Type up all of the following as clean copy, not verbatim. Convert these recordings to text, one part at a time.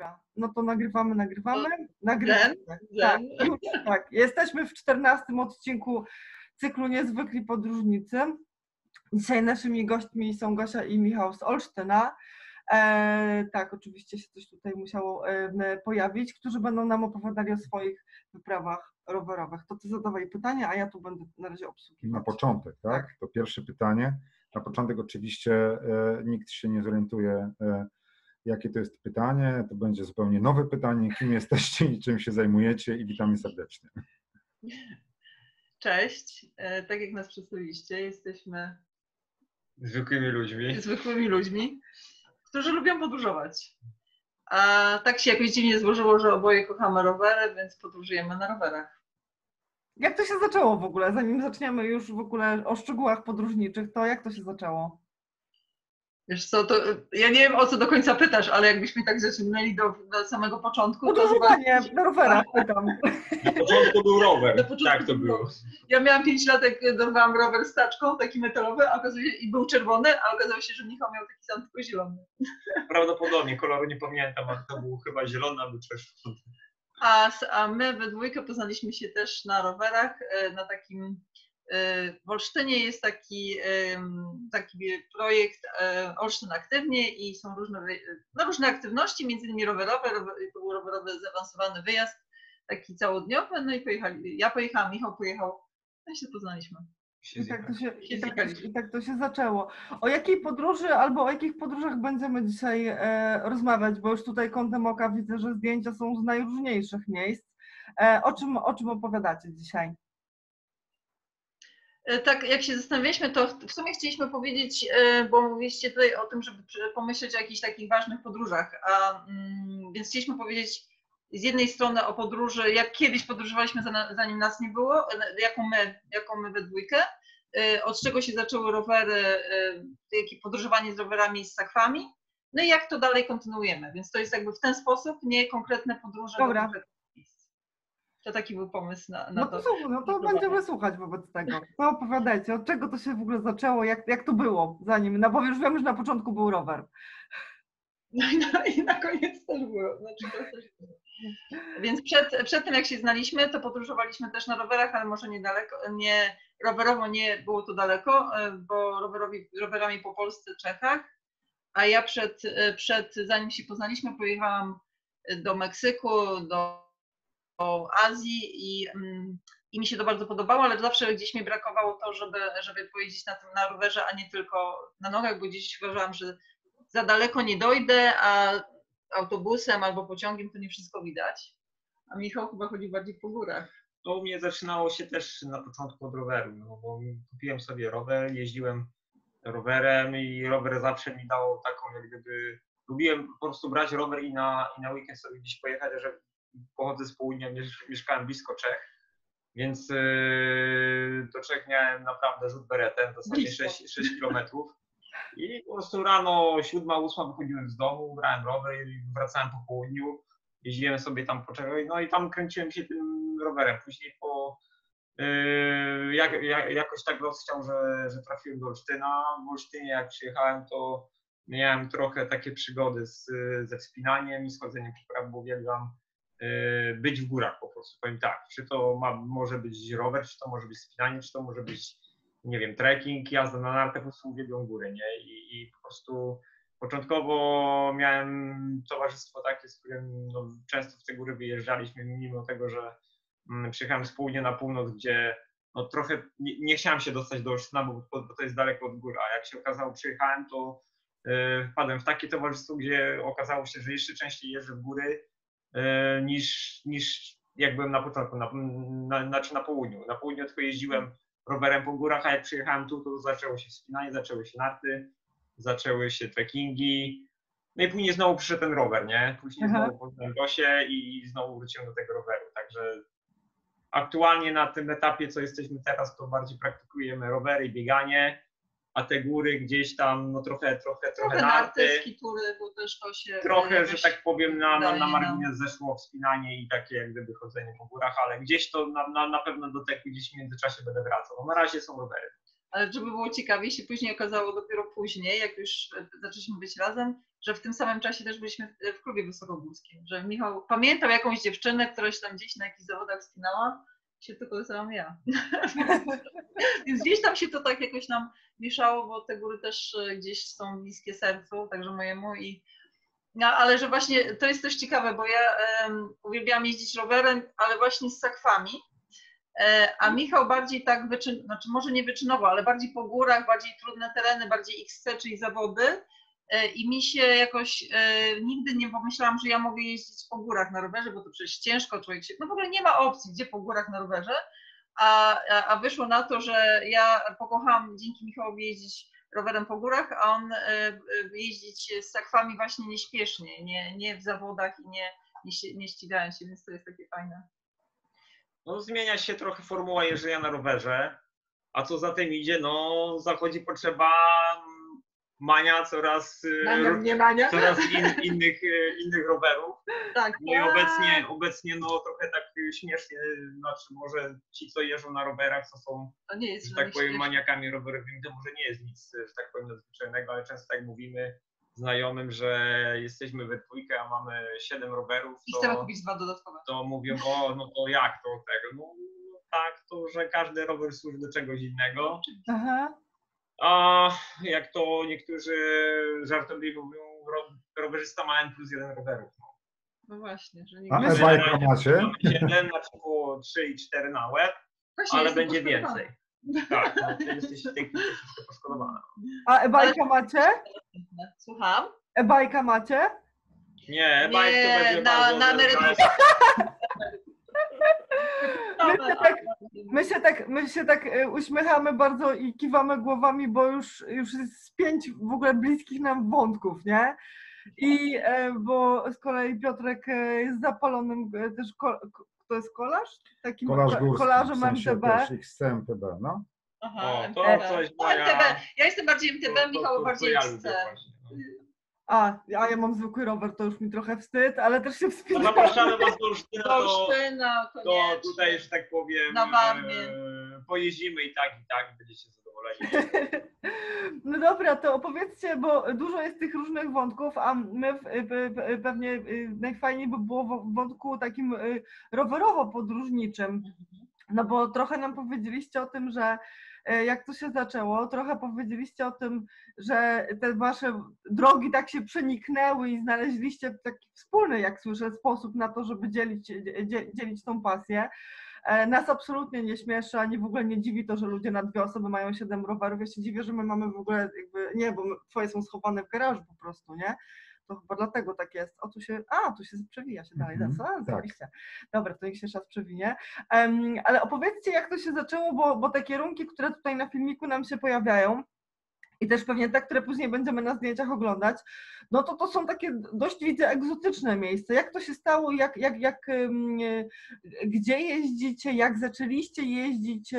Dobra, no to nagrywamy. Tak, tak. Jesteśmy w 14. odcinku cyklu Niezwykli Podróżnicy. Dzisiaj naszymi gośćmi są Gosia i Michał z Olsztyna. Tak, oczywiście się coś tutaj musiało pojawić, którzy będą nam opowiadali o swoich wyprawach rowerowych. To ty zadawaj pytanie, a ja tu będę na razie obsługiwać. Na początek, tak? To pierwsze pytanie. Na początek oczywiście nikt się nie zorientuje, jakie to jest pytanie. To będzie zupełnie nowe pytanie. Kim jesteście i czym się zajmujecie? I witamy serdecznie. Cześć. Tak jak nas przedstawiliście, jesteśmy zwykłymi ludźmi, którzy lubią podróżować. A tak się jakoś dziwnie złożyło, że oboje kochamy rowery, więc podróżujemy na rowerach. Jak to się zaczęło w ogóle? Zanim zaczniemy już w ogóle o szczegółach podróżniczych, to jak to się zaczęło? Wiesz co, to ja nie wiem, o co do końca pytasz, ale jakbyśmy tak zaczynali do samego początku... Podróżowanie na rowerach pytam. Na początku był rower, tak to było. Ja miałam 5 lat, jak dorwałam rower z taczką, taki metalowy, a okazuje się, i był czerwony, a okazało się, że Michał miał taki sam, tylko zielony. Prawdopodobnie, koloru nie pamiętam, ale to był chyba zielony albo czerwony. A my we dwójkę poznaliśmy się też na rowerach, na takim... W Olsztynie jest taki projekt Olsztyn Aktywni i są różne aktywności, między innymi rowerowe, to był rowerowy zaawansowany wyjazd, taki całodniowy, no i ja pojechałam, Michał pojechał, no i się poznaliśmy. I tak to się zaczęło. O jakiej podróży albo o jakich podróżach będziemy dzisiaj rozmawiać, bo już tutaj kątem oka widzę, że zdjęcia są z najróżniejszych miejsc. O czym opowiadacie dzisiaj? Tak, jak się zastanawialiśmy, to w sumie chcieliśmy powiedzieć, bo mówiliście tutaj o tym, żeby pomyśleć o jakichś takich ważnych podróżach, więc chcieliśmy powiedzieć z jednej strony o podróży, jak kiedyś podróżowaliśmy, zanim nas nie było, jaką my we dwójkę, od czego się zaczęły rowery, jakie podróżowanie z rowerami i z sakwami, no i jak to dalej kontynuujemy, więc to jest jakby w ten sposób, nie konkretne podróże. Dobra. To taki był pomysł na to. No to będziemy słuchać wobec tego. No opowiadajcie, od czego to się w ogóle zaczęło, jak to było zanim, bo już wiemy, że na początku był rower. No i na koniec też było. Więc przed tym, jak się znaliśmy, to podróżowaliśmy też na rowerach, ale może niedaleko, rowerowo nie było to daleko, bo rowerami po Polsce, Czechach, a ja zanim się poznaliśmy, pojechałam do Meksyku, do Azji i mi się to bardzo podobało, ale zawsze gdzieś mi brakowało to, żeby pojeździć na rowerze, a nie tylko na nogach, bo gdzieś uważałam, że za daleko nie dojdę, a autobusem albo pociągiem to nie wszystko widać. A Michał chyba chodzi bardziej po górach. To u mnie zaczynało się też na początku od roweru, no bo kupiłem sobie rower, jeździłem rowerem i rower zawsze mi dał taką, jak gdyby, lubiłem po prostu brać rower i na weekend sobie gdzieś pojechać, że pochodzę z południa, mieszkałem blisko Czech, więc do Czech miałem naprawdę rzut beretem, zasadzie 6 km. I po prostu rano 7-8 wychodziłem z domu, brałem rower i wracałem po południu, jeździłem sobie tam po Czechach, no i tam kręciłem się tym rowerem. Później jakoś tak los chciał, że trafiłem do Olsztyna. W Olsztynie jak przyjechałem, to miałem trochę takie przygody ze wspinaniem i schodzeniem praw, bo uwielbiam być w górach po prostu, powiem tak, czy to może być rower, czy to może być spinanie, czy to może być, nie wiem, trekking, jazda na nartach, po prostu uwielbiam górę, nie? I po prostu początkowo miałem towarzystwo takie, z którym no, często w te góry wyjeżdżaliśmy, mimo tego, że przyjechałem z południa na północ, gdzie no, trochę nie chciałem się dostać do Olsztyna, bo to jest daleko od góry, a jak się okazało, przyjechałem, to wpadłem w takie towarzystwo, gdzie okazało się, że jeszcze częściej jeżdżę w góry, niż jak byłem na początku, znaczy na południu. Na południu tylko jeździłem rowerem po górach, a jak przyjechałem tu, to zaczęło się wspinanie, zaczęły się narty, zaczęły się trekkingi. No i później znowu przyszedł ten rower, nie? Później znowu poznałem Gosię i znowu wróciłem do tego roweru. Także aktualnie na tym etapie, co jesteśmy teraz, to bardziej praktykujemy rowery i bieganie. A te góry gdzieś tam, no trochę narty, skitury, bo też to się... Trochę, że tak powiem, na margines zeszło wspinanie i takie jak gdyby chodzenie po górach, ale gdzieś to na pewno do tego gdzieś w międzyczasie będę wracał. No, na razie są rowery. ale żeby było ciekawie, się później okazało dopiero później, jak już zaczęliśmy być razem, że w tym samym czasie też byliśmy w klubie wysokogórskim, że Michał pamiętał jakąś dziewczynę, która się tam gdzieś na jakichś zawodach spinała, się tylko nazywam ja. Więc gdzieś tam się to tak jakoś nam mieszało, bo te góry też gdzieś są bliskie sercu, także mojemu i... No, ale że właśnie to jest też ciekawe, bo ja uwielbiałam jeździć rowerem, ale właśnie z sakwami, a Michał bardziej tak wyczynował, znaczy może nie wyczynował, ale bardziej po górach, bardziej trudne tereny, bardziej XC, czyli zawody. I mi się jakoś nigdy nie pomyślałam, że ja mogę jeździć po górach na rowerze, bo to przecież ciężko, człowiek się... No w ogóle nie ma opcji, gdzie po górach na rowerze. A wyszło na to, że ja pokochałam dzięki Michałowi jeździć rowerem po górach, a on jeździć z sakwami właśnie nieśpiesznie, nie w zawodach i nie ścigając się, więc to jest takie fajne. No zmienia się trochę formuła jeżdżenia na rowerze, a co za tym idzie, no zachodzi potrzeba mania coraz innych rowerów. Tak, no i obecnie no trochę tak śmiesznie, znaczy może ci, co jeżdżą na rowerach, to są, nie jest, że tak powiem, maniakami rowerowymi, to może nie jest nic, że tak powiem, nadzwyczajnego, ale często tak mówimy znajomym, że jesteśmy we dwójkę, a mamy 7 rowerów, to, i chcemy kupić 2 dodatkowe. To mówią, o no to jak to tego, no tak, to że każdy rower służy do czegoś innego. Aha. A jak to niektórzy żartobliwie mówią, rowerzysta ma N plus 1 rowerów. No właśnie, że nie mamy 7, na przykład 3 i 4 na łeb, właśnie ale będzie więcej. Tak, no, jesteś w tej chwili poszkodowana. A e-bajka macie? Słucham? E-bajka macie? Nie, e-bajk to będzie na emeryturze. My się tak uśmiechamy bardzo i kiwamy głowami, bo już jest z 5 w ogóle bliskich nam wątków, nie? I bo z kolei Piotrek jest zapalonym też, to jest kolarz? Takim kolarzem MTB. MTB, no. Aha, o, to MTB. Coś moja... MTB. Ja jestem bardziej MTB, Michał bardziej XC. A ja mam zwykły rower, to już mi trochę wstyd, ale też się wstydzę. Zapraszamy was do Olsztyna, to tutaj, że tak powiem, pojeździmy i tak, będziecie zadowoleni. No dobra, to opowiedzcie, bo dużo jest tych różnych wątków, a my pewnie najfajniej by było w wątku takim rowerowo-podróżniczym. No bo trochę nam powiedzieliście o tym, że jak to się zaczęło, trochę powiedzieliście o tym, że te wasze drogi tak się przeniknęły i znaleźliście taki wspólny, jak słyszę, sposób na to, żeby dzielić tą pasję. Nas absolutnie nie śmieszy, ani w ogóle nie dziwi to, że ludzie na 2 osoby mają 7 rowerów. Ja się dziwię, że my mamy w ogóle jakby, nie, bo twoje są schowane w garażu po prostu, nie? To chyba dlatego tak jest. O, tu się przewija się dalej. Oczywiście. Dobra, to niech się czas przewinie. Ale opowiedzcie, jak to się zaczęło, bo te kierunki, które tutaj na filmiku nam się pojawiają i też pewnie te, które później będziemy na zdjęciach oglądać, no to są takie dość, widzę, egzotyczne miejsca. Jak to się stało? Gdzie jeździcie? Jak zaczęliście jeździć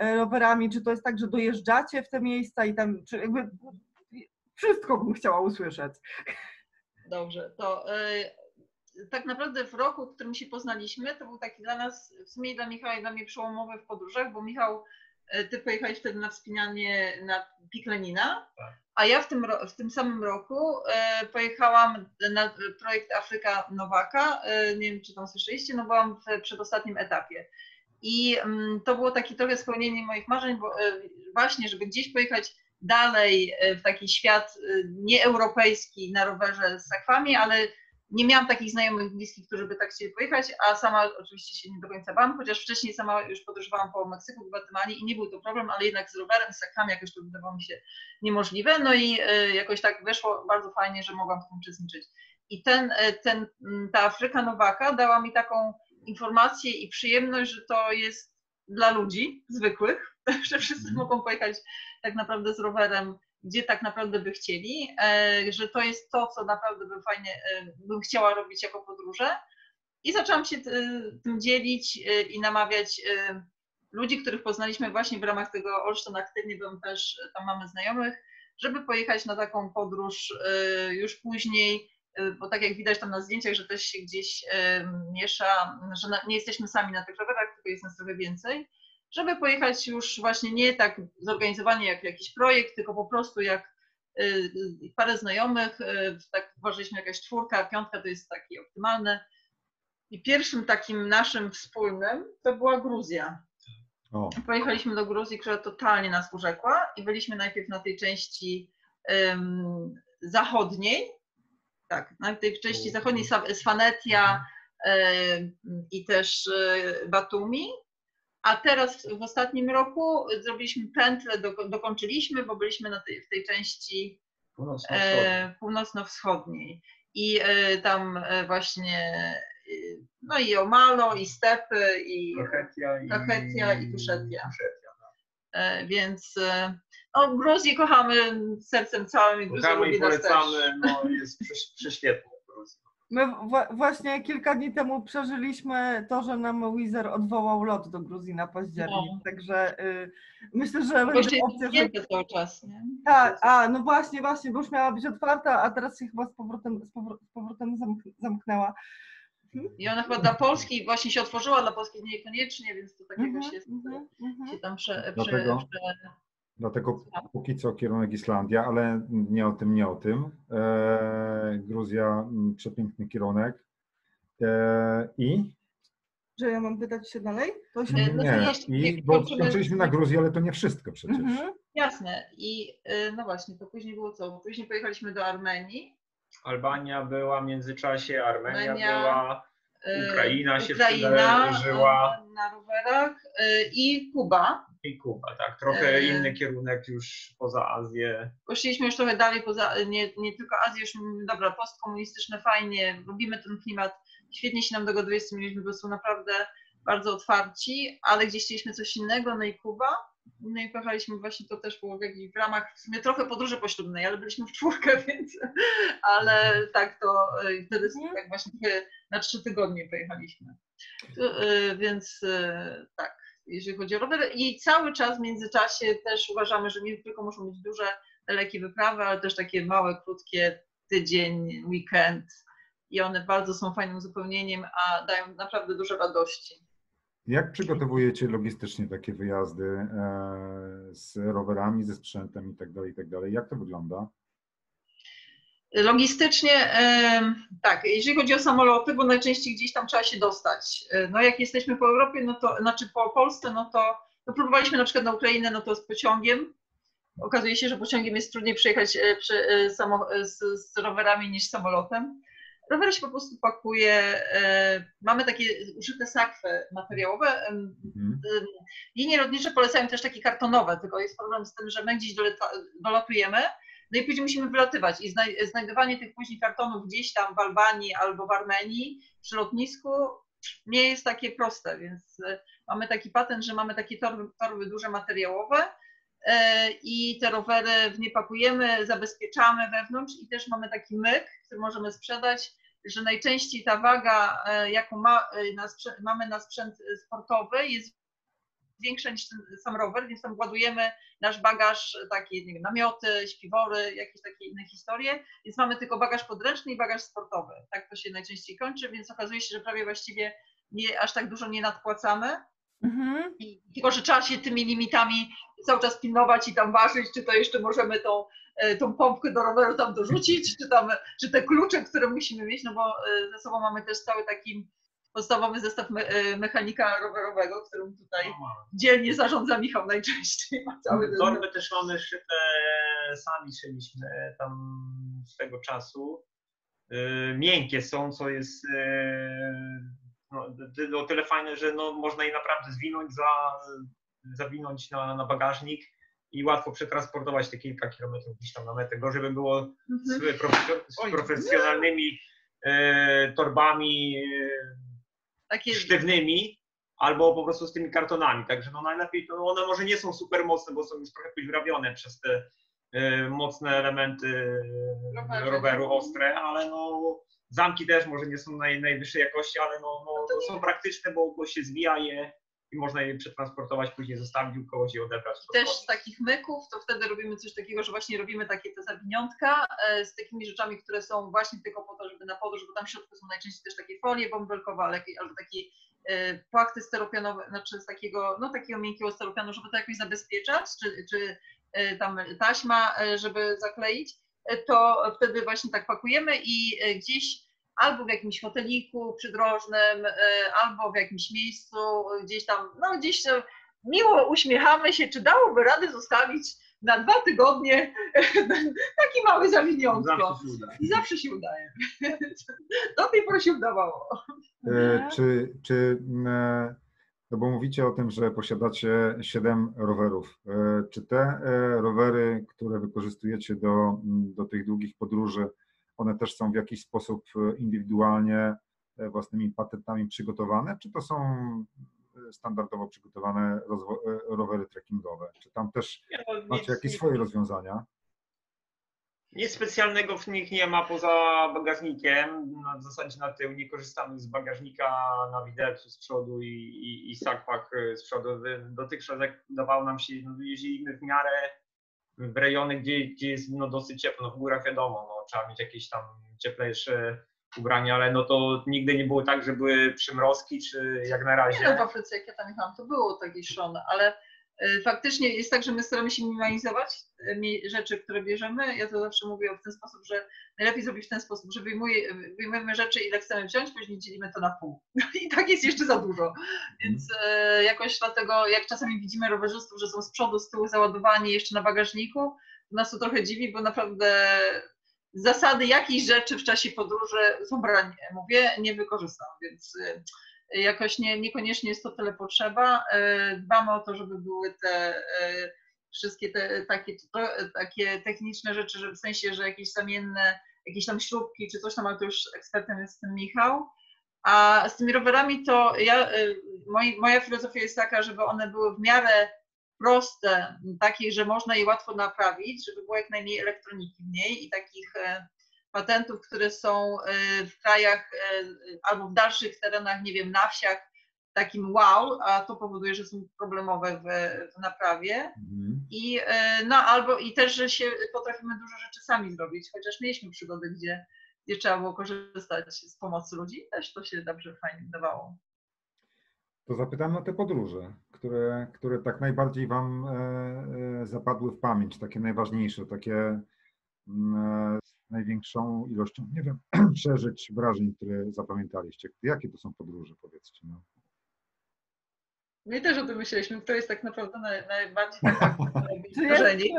rowerami? Czy to jest tak, że dojeżdżacie w te miejsca i tam, czy jakby... Wszystko bym chciała usłyszeć. Dobrze, to tak naprawdę w roku, w którym się poznaliśmy, to był taki dla nas, w sumie dla Michała i dla mnie przełomowy w podróżach, bo Michał, ty pojechałeś wtedy na wspinanie na Pik Lenina, tak. A ja w tym samym roku pojechałam na projekt Afryka Nowaka, nie wiem, czy tam słyszeliście, no byłam w przedostatnim etapie. I to było takie trochę spełnienie moich marzeń, bo właśnie, żeby gdzieś pojechać dalej w taki świat nieeuropejski na rowerze z sakwami, ale nie miałam takich znajomych bliskich, którzy by tak chcieli pojechać, a sama oczywiście się nie do końca bałam, chociaż wcześniej sama już podróżowałam po Meksyku, w Batumii i nie był to problem, ale jednak z rowerem, z sakwami jakoś to wydawało mi się niemożliwe, no i jakoś tak wyszło bardzo fajnie, że mogłam w tym uczestniczyć. I ta Afryka Nowaka dała mi taką informację i przyjemność, że to jest dla ludzi zwykłych, że wszyscy mogą pojechać tak naprawdę z rowerem, gdzie tak naprawdę by chcieli, że to jest to, co naprawdę bym chciała robić jako podróże. I zaczęłam się tym dzielić i namawiać ludzi, których poznaliśmy właśnie w ramach tego Olsztyn Aktywni, byłem też, tam mamy znajomych, żeby pojechać na taką podróż już później, bo tak jak widać tam na zdjęciach, że też się gdzieś miesza, że nie jesteśmy sami na tych rowerach, tylko jest nas trochę więcej. żeby pojechać już właśnie nie tak zorganizowanie jak jakiś projekt, tylko po prostu jak parę znajomych, tak uważaliśmy jakaś czwórka, piątka to jest taki optymalny. I pierwszym takim naszym wspólnym to była Gruzja. O. Pojechaliśmy do Gruzji, która totalnie nas urzekła i byliśmy najpierw na tej części zachodniej, tak, na tej części zachodniej Svanetia i też Batumi, a teraz w ostatnim roku zrobiliśmy pętlę, dokończyliśmy, bo byliśmy na tej, w tej części północno-wschodniej i tam właśnie no i Omalo, i stepy, i Kachetia, i Tuszetia. Więc no, Gruzję kochamy sercem całym. Kochamy i polecamy, no, jest prześwietną po prostu. My właśnie kilka dni temu przeżyliśmy to, że nam Wizz Air odwołał lot do Gruzji na październik, no. Także myślę, że będzie opcja, że... cały czas, nie? Tak, a no właśnie, bo już miała być otwarta, a teraz się chyba z powrotem zamknęła. I ona chyba dla Polski właśnie się otworzyła, dla Polski niekoniecznie, więc to tak jakoś jest, się tam Dlatego póki co kierunek Islandia, ale nie o tym. Gruzja, przepiękny kierunek. Że ja mam pytać się dalej? To się nie, bo skończyliśmy na Gruzji, ale to nie wszystko przecież. Jasne. I no właśnie, to później było co? Później pojechaliśmy do Armenii. Albania była w międzyczasie, Armenia była, Ukraina się przydarzyła. Na rowerach i Kuba. Tak. Trochę inny kierunek już poza Azję. Poszliśmy już trochę dalej, nie tylko Azję, już dobra, postkomunistyczne, fajnie, lubimy ten klimat, świetnie się nam dogaduje z tym, mieliśmy po prostu naprawdę bardzo otwarci, ale gdzieś chcieliśmy coś innego, no i Kuba. No i pojechaliśmy właśnie, to też było w ramach w sumie trochę podróży poślubnej, ale byliśmy w czwórkę, więc ale tak to wtedy tak właśnie na 3 tygodnie pojechaliśmy. Więc tak, jeżeli chodzi o rower i cały czas w międzyczasie też uważamy, że nie tylko muszą być duże, dalekie wyprawy, ale też takie małe, krótkie, tydzień, weekend i one bardzo są fajnym uzupełnieniem, a dają naprawdę dużo radości. Jak przygotowujecie logistycznie takie wyjazdy z rowerami, ze sprzętem itd.? Jak to wygląda? Logistycznie, tak, jeżeli chodzi o samoloty, bo najczęściej gdzieś tam trzeba się dostać. No jak jesteśmy po Europie, no to, znaczy po Polsce, no to no próbowaliśmy na przykład na Ukrainę, no to z pociągiem. Okazuje się, że pociągiem jest trudniej przejechać z rowerami niż samolotem. Rower się po prostu pakuje, mamy takie użyte sakwy materiałowe. Linie lotnicze polecają też takie kartonowe, tylko jest problem z tym, że my gdzieś dolatujemy, no i później musimy wylatywać i znajdowanie tych później kartonów gdzieś tam w Albanii albo w Armenii przy lotnisku nie jest takie proste, więc mamy taki patent, że mamy takie torby duże materiałowe i te rowery w nie pakujemy, zabezpieczamy wewnątrz i też mamy taki myk, który możemy sprzedać, że najczęściej ta waga, jaką mamy na sprzęt sportowy, jest większa niż ten sam rower, więc tam ładujemy nasz bagaż, takie nie wiem, namioty, śpiwory, jakieś takie inne historie, więc mamy tylko bagaż podręczny i bagaż sportowy. Tak to się najczęściej kończy, więc okazuje się, że prawie właściwie aż tak dużo nie nadpłacamy. I tylko, że trzeba się tymi limitami cały czas pilnować i tam ważyć, czy to jeszcze możemy tą pompkę do roweru tam dorzucić, czy te klucze, które musimy mieć, no bo ze sobą mamy też cały taki podstawowy zestaw mechanika rowerowego, którym tutaj dzielnie zarządza Michał najczęściej. Torby też mamy szyte, sami szyliśmy tam z tego czasu. Miękkie są, co jest... No, o tyle fajne, że no, można je naprawdę zwinąć, zawinąć na bagażnik i łatwo przetransportować te kilka kilometrów gdzieś tam na metę. Gorzej by było z profesjonalnymi torbami sztywnymi albo po prostu z tymi kartonami. Także no, najlepiej, no, one może nie są super mocne, bo są już trochę podziurawione przez te mocne elementy roweru, ostre, ale no... Zamki też może nie są najwyższej jakości, ale no, są praktyczne, bo się zwija je i można je przetransportować, później zostawić u kogoś i odebrać. Też z takich myków, to wtedy robimy coś takiego, że właśnie robimy takie te zawiniątka z takimi rzeczami, które są właśnie tylko po to, żeby na podróż, bo tam w środku są najczęściej też takie folie bąbelkowe, albo takie płachty styropianowe, znaczy z takiego, no takiego miękkiego styropianu, żeby to jakoś zabezpieczać, czy tam taśma, żeby zakleić, to wtedy właśnie tak pakujemy i gdzieś albo w jakimś hoteliku przydrożnym, albo w jakimś miejscu, gdzieś tam, no gdzieś miło uśmiechamy się, czy dałoby radę zostawić na 2 tygodnie taki mały zawiniątko. I zawsze się udaje. Do tej pory się udawało. No bo mówicie o tym, że posiadacie 7 rowerów. Czy te rowery, które wykorzystujecie do tych długich podróży, one też są w jakiś sposób indywidualnie własnymi patentami przygotowane? Czy to są standardowo przygotowane rowery trekkingowe? Czy tam też macie jakieś swoje rozwiązania? Nic specjalnego w nich nie ma poza bagażnikiem. W zasadzie na tył nie korzystamy z bagażnika na widelcu z przodu i sakpak z przodu. Dotychczas dawało nam się, jeździliśmy w miarę w rejony, gdzie jest dosyć ciepło, w górach wiadomo, trzeba mieć jakieś tam cieplejsze ubrania, ale to nigdy nie było tak, że były przymrozki, czy jak na razie. Nie, w Afryce, jak ja tam jechałam, to było taki szon, ale faktycznie jest tak, że my staramy się minimalizować rzeczy, które bierzemy. Ja to zawsze mówię w ten sposób, że najlepiej zrobić w ten sposób, że wyjmujemy rzeczy, ile chcemy wziąć, później dzielimy to na pół. I tak jest jeszcze za dużo. Więc jakoś dlatego, jak czasami widzimy rowerzystów, że są z przodu, z tyłu załadowani jeszcze na bagażniku, nas to trochę dziwi, bo naprawdę zasady jakichś rzeczy w czasie podróży z ubrań, mówię, nie wykorzystam, więc jakoś niekoniecznie jest to tyle potrzeba. Dbamy o to, żeby były te wszystkie takie techniczne rzeczy, że w sensie, że jakieś zamienne, jakieś tam śrubki czy coś tam, ale to już ekspertem jest ten Michał. A z tymi rowerami to moja filozofia jest taka, żeby one były w miarę proste, takie, że można je łatwo naprawić, żeby było jak najmniej elektroniki w niej i takich patentów, które są w krajach albo w dalszych terenach, nie wiem, na wsiach, takim wow, a to powoduje, że są problemowe w naprawie. I też, że się potrafimy dużo rzeczy sami zrobić, chociaż mieliśmy przygody, gdzie trzeba było korzystać z pomocy ludzi, też to się dobrze, fajnie dawało. To zapytam o te podróże, które tak najbardziej Wam zapadły w pamięć, takie najważniejsze, takie z największą ilością, nie wiem, przeżyć, wrażeń, które zapamiętaliście. Jakie to są podróże, powiedzcie? My też o tym myśleliśmy, kto jest tak naprawdę najbardziej wrażeni.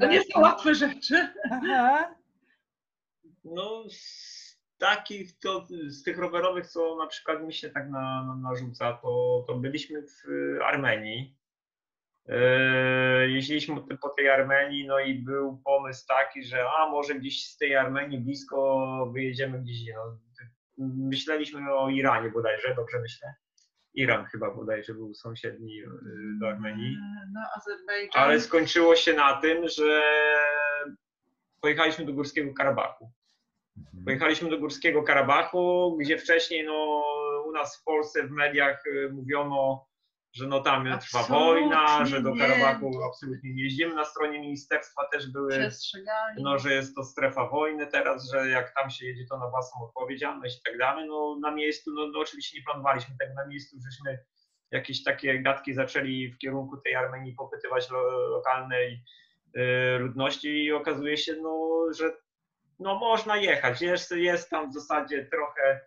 To nie są łatwe rzeczy. Aha. Takich, to z tych rowerowych, co na przykład mi się tak narzuca, to byliśmy w Armenii. Jeździliśmy po tej Armenii, i był pomysł taki, że może gdzieś z tej Armenii blisko wyjedziemy gdzieś. Myśleliśmy o Iranie bodajże, dobrze myślę. Iran chyba bodajże był sąsiedni do Armenii. Ale skończyło się na tym, że pojechaliśmy do Górskiego Karabachu. Pojechaliśmy do Górskiego Karabachu, gdzie wcześniej u nas w Polsce w mediach mówiono, że tam trwa wojna, że do Karabachu absolutnie nie jeździmy. Na stronie ministerstwa też były, że jest to strefa wojny teraz, że jak tam się jedzie, to na własną odpowiedzialność i tak dalej. Na miejscu, oczywiście nie planowaliśmy tego na miejscu, żeśmy jakieś takie gadki zaczęli w kierunku tej Armenii popytywać lokalnej ludności i okazuje się, że można jechać, jest tam w zasadzie trochę,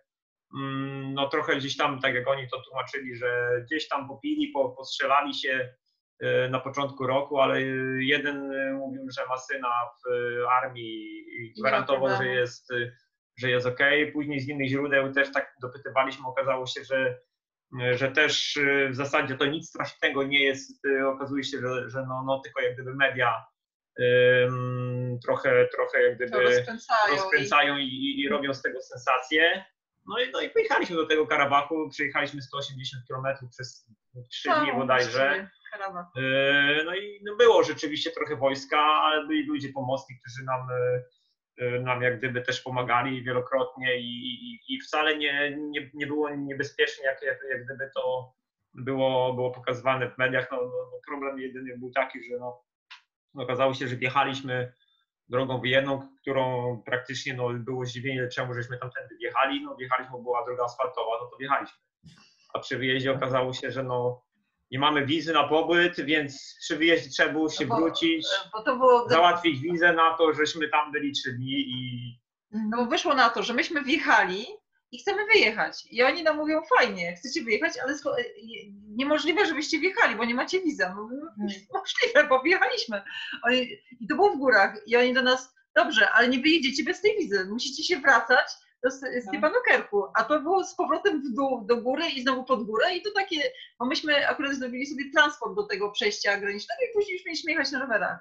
trochę gdzieś tam, tak jak oni to tłumaczyli, że gdzieś tam popili, postrzelali się na początku roku, ale jeden mówił, że ma syna w armii i gwarantował, że jest okej. Później z innych źródeł też tak dopytywaliśmy, okazało się, że też w zasadzie to nic strasznego nie jest, okazuje się, że tylko jak gdyby media trochę jak gdyby rozkręcają i robią z tego sensację. I pojechaliśmy do tego Karabachu, przejechaliśmy 180 km przez 3 dni bodajże. Było rzeczywiście trochę wojska, ale byli ludzie pomocni, którzy nam jak gdyby też pomagali wielokrotnie i wcale nie było niebezpiecznie, jak gdyby to było pokazywane w mediach. No, problem jedyny był taki, że okazało się, że wjechaliśmy drogą jedną, którą praktycznie było zdziwienie, czemu żeśmy tamtędy wjechali. Wjechaliśmy, bo była droga asfaltowa, to wjechaliśmy. A przy wyjeździe okazało się, że nie mamy wizy na pobyt, więc przy wyjeździe trzeba było się wrócić, załatwić wizę na to, żeśmy tam byli 3 dni i... No bo wyszło na to, że myśmy wjechali i chcemy wyjechać. I oni nam mówią, fajnie, chcecie wyjechać, ale niemożliwe, żebyście wjechali, bo nie macie wiza. Możliwe, bo wjechaliśmy. I to było w górach. I oni do nas, dobrze, ale nie wyjedziecie bez tej wizy, musicie się wracać do Stepanakertu. A to było z powrotem w dół, do góry i znowu pod górę. I to takie, bo myśmy akurat zrobili sobie transport do tego przejścia granicznego i później już mieliśmy jechać na rowerach.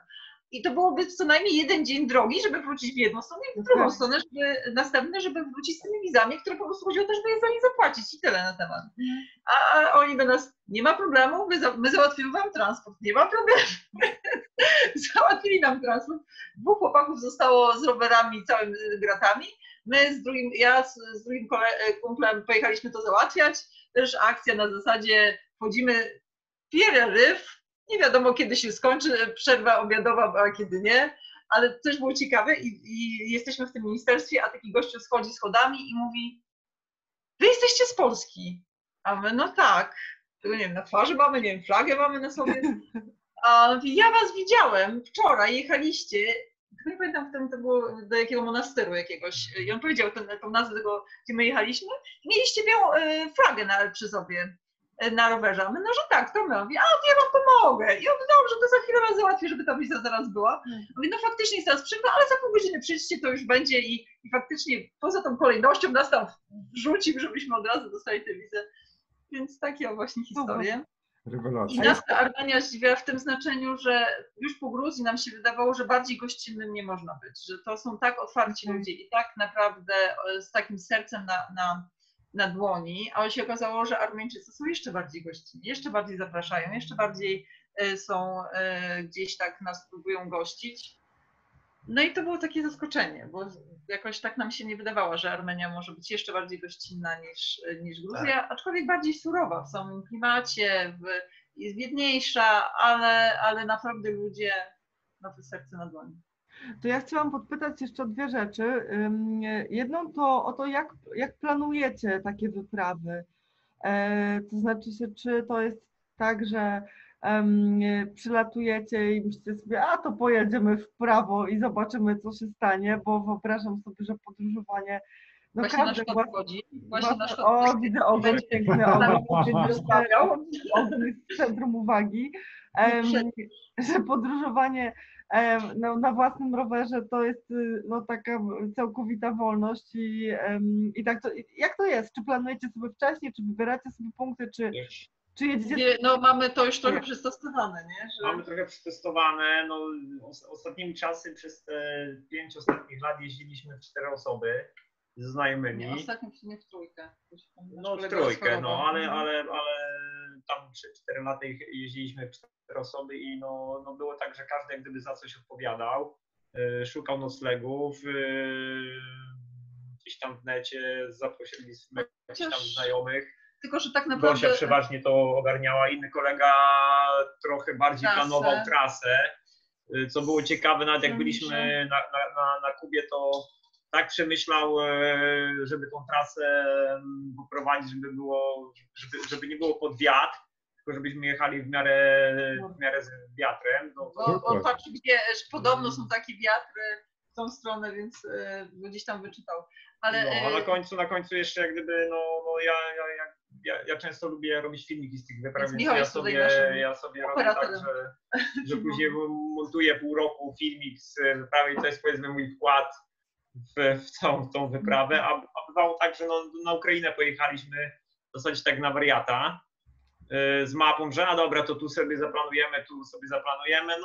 I to byłoby co najmniej 1 dzień drogi, żeby wrócić w jedną stronę i w drugą stronę, żeby wrócić z tymi wizami, które po prostu chodziło też, żeby je za nie zapłacić i tyle na temat. A oni do nas, nie ma problemu, my załatwimy wam transport, nie ma problemu. Załatwili nam transport. 2 chłopaków zostało z rowerami całymi gratami. My ja z drugim kumplem pojechaliśmy to załatwiać. Też akcja na zasadzie wchodzimy piereryw. Nie wiadomo, kiedy się skończy, przerwa obiadowa, a kiedy nie, ale też było ciekawe i jesteśmy w tym ministerstwie, a taki gościu schodzi schodami i mówi, wy jesteście z Polski, a my no tak, tego nie wiem, na twarzy mamy, nie wiem, flagę mamy na sobie, a ja was widziałem wczoraj, jechaliście, nie pamiętam, wtedy to było do jakiego monasteru jakiegoś i on powiedział tą nazwę tego, gdzie my jechaliśmy, mieliście białą flagę przy sobie. Na rowerze. My, że tak, to my. On mówi, a ja wam pomogę. I on mówi, dobrze, to za chwilę was załatwię, żeby ta wiza zaraz była. Mówi, faktycznie jest teraz przykro, ale za pół godziny przyjdźcie, to już będzie i faktycznie poza tą kolejnością nas tam wrzucił, żebyśmy od razu dostali tę wizę. Więc takie właśnie historie. I nas ta Armenia zdziwiła w tym znaczeniu, że już po Gruzji nam się wydawało, że bardziej gościnnym nie można być, że to są tak otwarci ludzie i tak naprawdę z takim sercem na dłoni, ale się okazało, że Armeńczycy są jeszcze bardziej gościnni, jeszcze bardziej zapraszają, jeszcze bardziej są gdzieś tak nas próbują gościć. No i to było takie zaskoczenie, bo jakoś tak nam się nie wydawało, że Armenia może być jeszcze bardziej gościnna niż Gruzja, tak. Aczkolwiek bardziej surowa w samym klimacie, jest biedniejsza, ale naprawdę ludzie na to serce na dłoni. To ja chciałam podpytać jeszcze o 2 rzeczy. Jedną to o to, jak planujecie takie wyprawy. To znaczy, czy to jest tak, że przylatujecie i myślicie sobie, a to pojedziemy w prawo i zobaczymy, co się stanie, bo wyobrażam sobie, że podróżowanie... Właśnie nasz kot chodzi. O, widzę ogon piękny, centrum uwagi. Że podróżowanie na własnym rowerze to jest taka całkowita wolność i tak to, jak to jest? Czy planujecie sobie wcześniej, czy wybieracie sobie punkty, czy jedziecie? Nie, mamy to już trochę przetestowane, nie? Że... Mamy trochę przetestowane, ostatnimi czasy przez te 5 ostatnich lat jeździliśmy w 4 osoby. Ze znajomymi. Nie, ostatnio nie w 3. W 3, ale tam 4 lata jeździliśmy w 4 osoby i było tak, że każdy jak gdyby za coś odpowiadał, szukał noclegów, gdzieś tam w necie za pośrednictwem jakichś tam znajomych. Tylko, że tak naprawdę... Gosia przeważnie to ogarniała, inny kolega trochę bardziej planował trasę, co było ciekawe, nawet jak byliśmy na Kubie, to tak przemyślał, żeby tą trasę poprowadzić, żeby nie było pod wiatr, tylko żebyśmy jechali w miarę z wiatrem. On patrzy, gdzie podobno są takie wiatry w tą stronę, więc gdzieś tam wyczytał. Ale... A na końcu jeszcze jak gdyby, ja często lubię robić filmiki z tych wypraw, więc ja sobie robię tak, że później montuję pół roku filmik z wyprawy i to jest powiedzmy mój wkład w całą tą wyprawę, a bywało tak, że na Ukrainę pojechaliśmy w zasadzie tak na wariata z mapą, że dobra, to tu sobie zaplanujemy,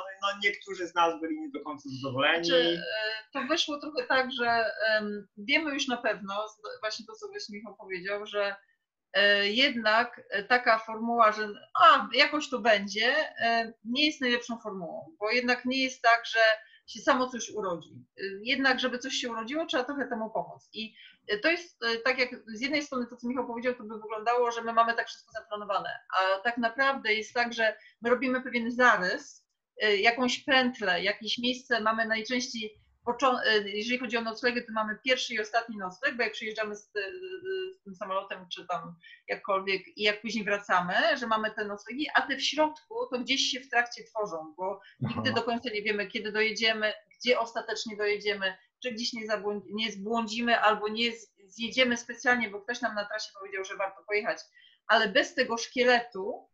niektórzy z nas byli nie do końca zadowoleni. Znaczy, to wyszło trochę tak, że wiemy już na pewno, właśnie to, co Michał powiedział, że jednak taka formuła, że jakoś to będzie, nie jest najlepszą formułą, bo jednak nie jest tak, że się samo coś urodzi. Jednak, żeby coś się urodziło, trzeba trochę temu pomóc. I to jest tak, jak z jednej strony to, co Michał powiedział, to by wyglądało, że my mamy tak wszystko zaplanowane, a tak naprawdę jest tak, że my robimy pewien zarys, jakąś pętlę, jakieś miejsce mamy najczęściej, jeżeli chodzi o noclegi, to mamy pierwszy i ostatni nocleg, bo jak przyjeżdżamy z tym samolotem czy tam jakkolwiek i jak później wracamy, że mamy te noclegi, a te w środku to gdzieś się w trakcie tworzą, bo nigdy do końca nie wiemy, kiedy dojedziemy, gdzie ostatecznie dojedziemy, czy gdzieś nie zbłądzimy albo nie zjedziemy specjalnie, bo ktoś nam na trasie powiedział, że warto pojechać, ale bez tego szkieletu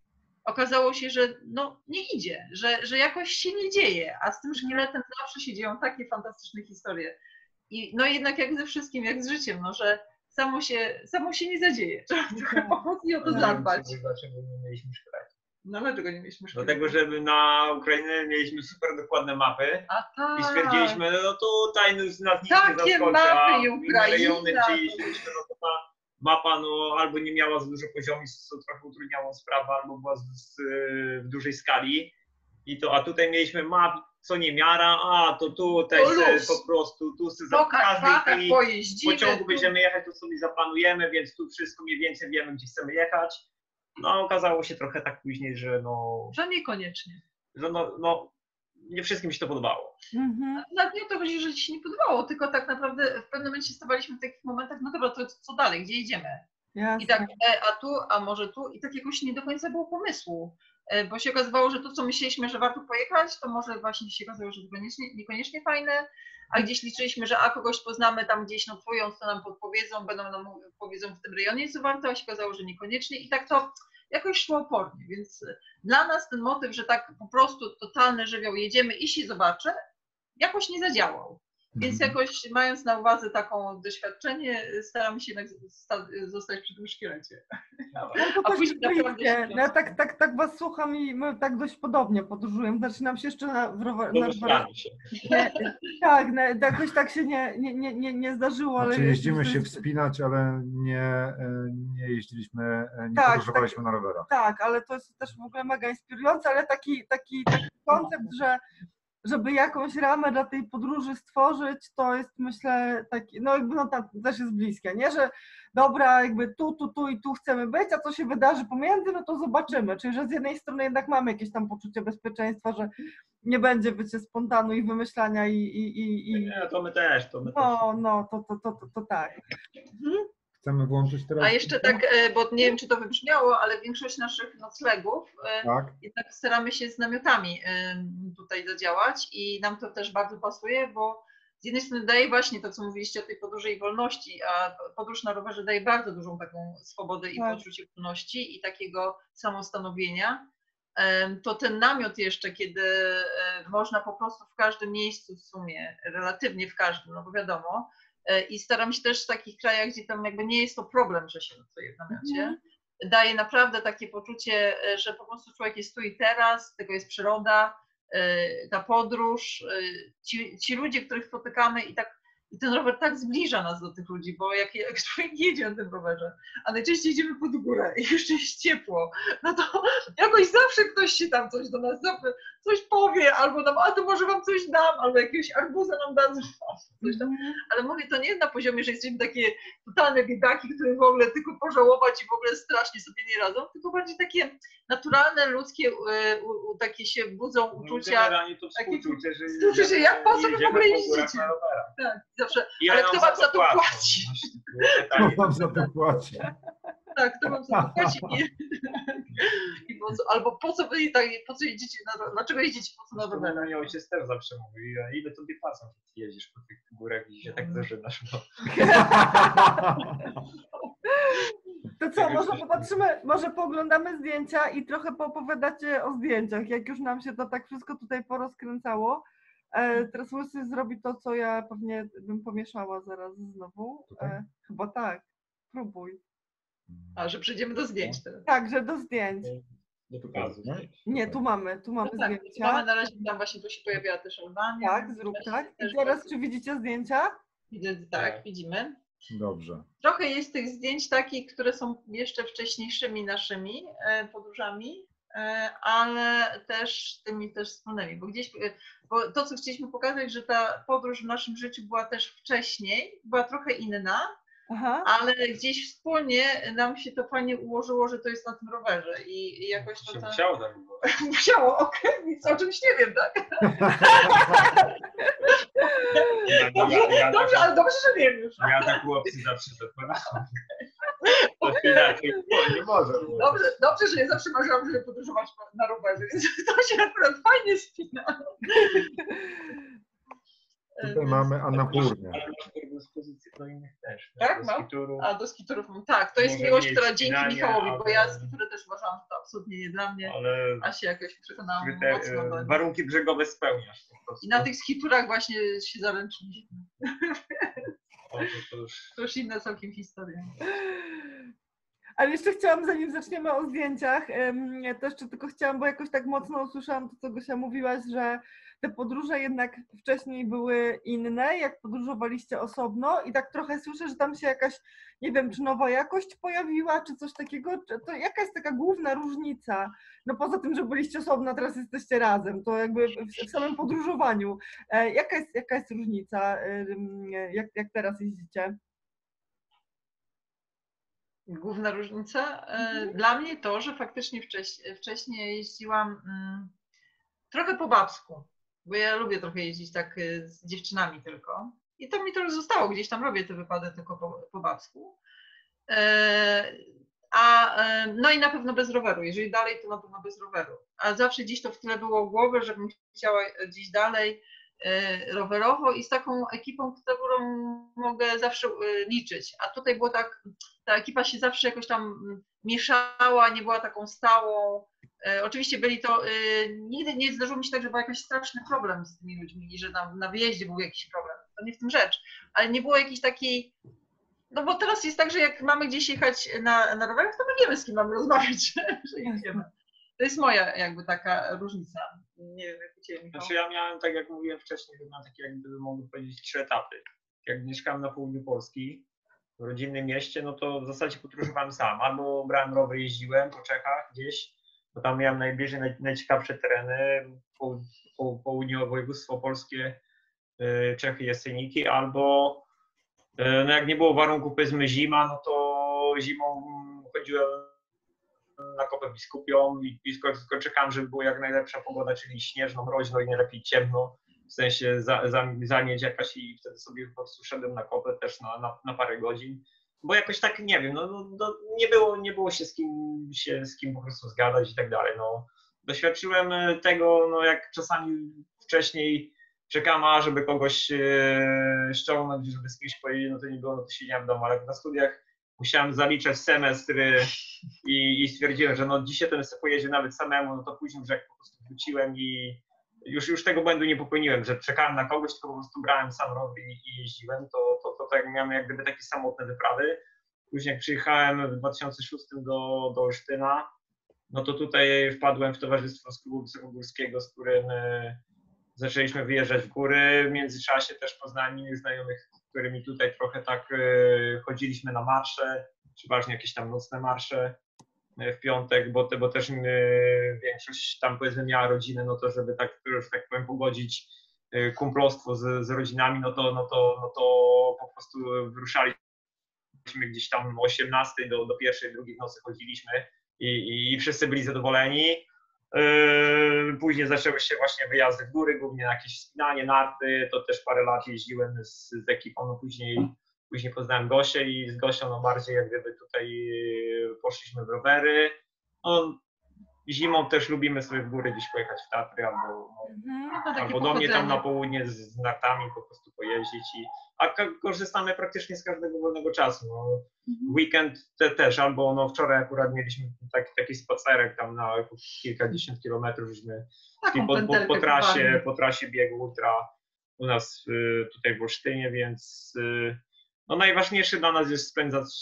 okazało się, że no, nie idzie, że jakoś się nie dzieje, a z tym szkieletem zawsze się dzieją takie fantastyczne historie. I no jednak jak ze wszystkim, jak z życiem, no, że samo się nie zadzieje. Trzeba trochę mocniej o to zadbać. Dlaczego nie mieliśmy szkieletu? No dlaczego nie mieliśmy szkieletu? Dlatego, że na Ukrainie mieliśmy super dokładne mapy i stwierdziliśmy, no tutaj nas nic nie zaskoczy, mapy i Ukrainy, mapa no, albo nie miała za dużo poziomu, co trochę utrudniało sprawę, albo była w dużej skali. A tutaj mieliśmy map, co nie miara, a to tutaj po prostu, tu za każdej chwili pociągu będziemy jechać, to sobie zaplanujemy, więc tu wszystko mniej więcej wiemy, gdzie chcemy jechać. No okazało się trochę tak później, że no... Że niekoniecznie. Że nie wszystkim się to podobało. Nawet nie o to chodzi, że ci się nie podobało, tylko tak naprawdę w pewnym momencie stawaliśmy w takich momentach, no dobra, to co dalej, gdzie idziemy? Jasne. I tak, a może tu i tak jakoś nie do końca było pomysłu, bo się okazywało, że to, co myśleliśmy, że warto pojechać, to może właśnie się okazało, że to niekoniecznie fajne, a gdzieś liczyliśmy, że kogoś poznamy tam gdzieś notując, to nam podpowiedzą, będą nam powiedzą w tym rejonie, co warto, a się okazało, że niekoniecznie i tak to jakoś szło opornie, więc dla nas ten motyw, że tak po prostu totalny żywioł, jedziemy i się zobaczy, jakoś nie zadziałał. Więc jakoś mając na uwadze taką doświadczenie, staramy się jednak zostać przy tym szkielecie. Ja tak was słucham i my tak dość podobnie podróżujemy, znaczy nam się jeszcze jakoś tak się nie zdarzyło. Znaczy, ale jeździmy się wspinać, ale nie jeździliśmy, nie podróżowaliśmy na rowerach. Tak, ale to jest też w ogóle mega inspirujące, ale taki koncept, że żeby jakąś ramę dla tej podróży stworzyć, to jest myślę taki, no jakby no tam też jest bliskie, nie? Że dobra, jakby tu i tu chcemy być, a co się wydarzy pomiędzy, no to zobaczymy. Czyli, że z jednej strony jednak mamy jakieś tam poczucie bezpieczeństwa, że nie będzie bycie spontanu i wymyślania i... Nie, to my też. No, to tak. Chcemy włączyć teraz... A jeszcze tak, bo nie wiem, czy to wybrzmiało, ale większość naszych noclegów jednak staramy się z namiotami tutaj zadziałać i nam to też bardzo pasuje, bo z jednej strony daje właśnie to, co mówiliście o tej podróży i wolności, a podróż na rowerze daje bardzo dużą taką swobodę i poczucie wolności i takiego samostanowienia. To ten namiot jeszcze, kiedy można po prostu w każdym miejscu w sumie, relatywnie w każdym, no bo wiadomo, i staram się też w takich krajach, gdzie tam jakby nie jest to problem, że się nocuje w namiocie. Daje naprawdę takie poczucie, że po prostu człowiek jest tu i teraz, tego jest przyroda, ta podróż, ci ludzie, których spotykamy i ten rower tak zbliża nas do tych ludzi, bo jak człowiek jedzie na tym rowerze, a najczęściej idziemy pod górę i jeszcze jest ciepło, no to jakoś zawsze ktoś się tam coś do nas coś powie, albo nam, to może wam coś dam, albo jakiegoś arbuza nam da, coś tam. Ale mówię, to nie jest na poziomie, że jesteśmy takie totalne biedaki, które w ogóle tylko pożałować i w ogóle strasznie sobie nie radzą, tylko bardziej takie naturalne, ludzkie, takie się budzą uczucia. To współczucie, jak po sobie w ogóle jeździcie. Tak, zawsze. Ale kto wam za to płaci? Kto wam za to płaci? Tak, kto wam za to płaci? Albo po co jedziecie na, dlaczego jedziecie po co na rowerze? Mój ojciec też zawsze mówi, ile tobie płacą, kiedy ty jedziesz po tych górach i się tak zażynasz. To co, może popatrzymy, może pooglądamy zdjęcia i trochę poopowiadacie o zdjęciach, jak już nam się to tak wszystko tutaj porozkręcało. Teraz Łysy zrobi to, co ja pewnie bym pomieszała zaraz znowu. Chyba tak, próbuj. Że przejdziemy do zdjęć teraz. Tak, że do zdjęć. Do pokazu, nie? Nie, tu mamy no tak, zdjęcia. Mamy na razie, tam właśnie tu się pojawiała też Albania. Tak, zrób tak. I teraz czy widzicie zdjęcia? Widzę, tak, widzimy. Dobrze. Trochę jest tych zdjęć takich, które są jeszcze wcześniejszymi naszymi podróżami, ale też tymi wspólnymi, bo to, co chcieliśmy pokazać, że ta podróż w naszym życiu była też wcześniej, była trochę inna, Aha. Ale gdzieś wspólnie nam się to fajnie ułożyło, że to jest na tym rowerze i jakoś to tam... Musiało tak było. Musiało, okej, okay, nic o czymś nie wiem, tak? Dobrze, ale dobrze, że wiem już. Ja tak łopcy zawsze dokładałam. To inaczej nie może. Dobrze, że ja zawsze marzyłam, żeby podróżować na rowerze, więc to się akurat fajnie spina. Tutaj mamy Annapurnę. Tak, mam? A do skiturów mam. Tak, to jest miłość, która dzięki Michałowi, bo ja skitury też uważam, że to absolutnie nie dla mnie, a się jakoś przekonałam mocno. Warunki brzegowe spełniasz. I na tych skiturach właśnie się zaręczyliśmy. To już inna całkiem historia. Ale jeszcze chciałam, zanim zaczniemy o zdjęciach, ja też tylko chciałam, bo jakoś tak mocno usłyszałam to, co Gosia mówiłaś, że te podróże jednak wcześniej były inne, jak podróżowaliście osobno i tak trochę słyszę, że tam się jakaś, nie wiem, czy nowa jakość pojawiła, czy coś takiego, to jaka jest taka główna różnica? No poza tym, że byliście osobno, teraz jesteście razem, to jakby w samym podróżowaniu. Jaka jest różnica, jak teraz jeździcie? Główna różnica? Dla mnie to, że faktycznie wcześniej jeździłam trochę po babsku, bo ja lubię trochę jeździć tak z dziewczynami tylko. I to mi to już zostało, gdzieś tam robię te wypady tylko po babsku. No i na pewno bez roweru, jeżeli dalej, to na pewno bez roweru. A zawsze gdzieś to w tyle było głowy, żebym chciała gdzieś dalej rowerowo i z taką ekipą, którą mogę zawsze liczyć. A tutaj było tak, ta ekipa się zawsze jakoś tam mieszała, nie była taką stałą. Oczywiście byli to, nigdy nie zdarzyło mi się tak, że był jakiś straszny problem z tymi ludźmi, że na wyjeździe był jakiś problem, to nie w tym rzecz, ale nie było jakiejś takiej, no bo teraz jest tak, że jak mamy gdzieś jechać na rowerach, to my wiemy, z kim mamy rozmawiać, że jedziemy. To jest moja jakby taka różnica. Nie wiem, jak u Ciebie, Michał. Znaczy ja miałem, tak jak mówiłem wcześniej, miałem takie, jakby mogę powiedzieć, 3 etapy. Jak mieszkałem na południu Polski, w rodzinnym mieście, no to w zasadzie podróżowałem sam. Albo brałem rower, jeździłem po Czechach gdzieś, bo tam miałem najbliżej, najciekawsze tereny, południowe województwo polskie, Czechy, Jaseniki, albo no jak nie było warunków, powiedzmy zima, no to zimą chodziłem na Kopę Biskupią i tylko czekałem, żeby była jak najlepsza pogoda, czyli śnieżno, mroźno i najlepiej ciemno, w sensie zamieć jakaś i wtedy sobie po prostu szedłem na Kopę też na parę godzin. Bo jakoś tak, nie wiem, no, nie było się z kim po prostu zgadać i tak dalej. No, doświadczyłem tego, no, jak czasami wcześniej czekam, żeby kogoś ściągnąć, żeby z kimś powiedzieć, no to nie było, no to siedziałem w domu, ale na studiach musiałem zaliczać semestr i stwierdziłem, że no dzisiaj ten sobie pojedzie nawet samemu, no to później, że jak po prostu wróciłem i już tego błędu nie popełniłem, że czekałem na kogoś, tylko po prostu brałem sam rower i jeździłem, to tak miałem jak gdyby takie samotne wyprawy. Później jak przyjechałem w 2006 do Olsztyna, no to tutaj wpadłem w towarzystwo z klubu wysokogórskiego, z którym zaczęliśmy wyjeżdżać w góry. W międzyczasie też poznałem innych znajomych, z którymi tutaj trochę tak chodziliśmy na marsze, przeważnie jakieś tam nocne marsze w piątek, bo też większość tam powiedzmy miała rodzinę, no to żeby tak, że tak powiem, pogodzić kumplostwo z rodzinami, no to po prostu wyruszaliśmy gdzieś tam o 18 do pierwszej, drugiej w nocy chodziliśmy i wszyscy byli zadowoleni. Później zaczęły się właśnie wyjazdy w góry, głównie na jakieś spinanie, narty, to też parę lat jeździłem z ekipą, no później poznałem Gosię i z Gosią no bardziej jak gdyby tutaj poszliśmy w rowery. No, zimą też lubimy sobie w góry gdzieś pojechać w Tatry albo do mnie tam na południe z nartami po prostu pojeździć. A korzystamy praktycznie z każdego wolnego czasu. No, weekend też, albo no wczoraj akurat mieliśmy taki spacerek tam na kilkadziesiąt kilometrów, żeśmy po trasie biegł ultra u nas tutaj w Olsztynie, więc no najważniejsze dla nas jest spędzać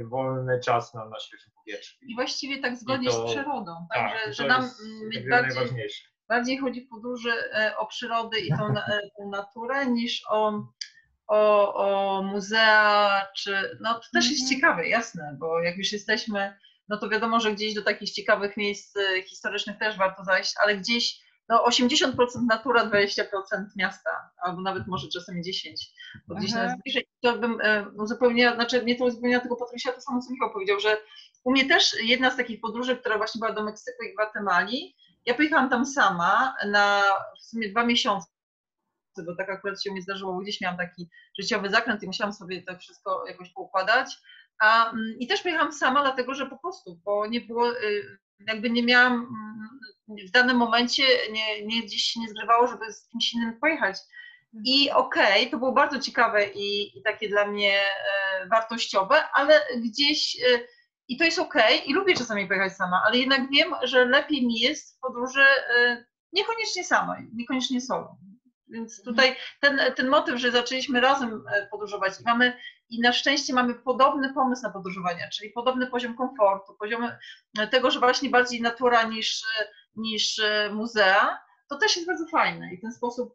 wolny czas na świeżym powietrzu. I właściwie tak zgodnie z przyrodą. Tak, że nam bardziej chodzi w podróży o przyrodę i tą naturę niż o muzea. No to też jest ciekawe, jasne, bo jak już jesteśmy, no to wiadomo, że gdzieś do takich ciekawych miejsc historycznych też warto zajść, ale gdzieś no 80% natura, 20% miasta, albo nawet może czasami 10, bo gdzieś nas bliżej. To bym uzupełniła, znaczy nie to uzupełniła, tylko Patrycja to samo co Michał powiedział, że u mnie też jedna z takich podróży, która właśnie była do Meksyku i Gwatemali, ja pojechałam tam sama na w sumie 2 miesiące, bo tak akurat się mi zdarzyło, bo gdzieś miałam taki życiowy zakręt i musiałam sobie to wszystko jakoś poukładać. I też pojechałam sama, dlatego że po prostu, bo nie było, jakby nie miałam, w danym momencie gdzieś się nie zgrywało, żeby z kimś innym pojechać. I okej, to było bardzo ciekawe i takie dla mnie wartościowe, ale gdzieś, i to jest okej, i lubię czasami pojechać sama, ale jednak wiem, że lepiej mi jest w podróży niekoniecznie samej, niekoniecznie solo. Więc tutaj ten motyw, że zaczęliśmy razem podróżować i na szczęście mamy podobny pomysł na podróżowanie, czyli podobny poziom komfortu, poziom tego, że właśnie bardziej natura niż muzea, to też jest bardzo fajne i ten sposób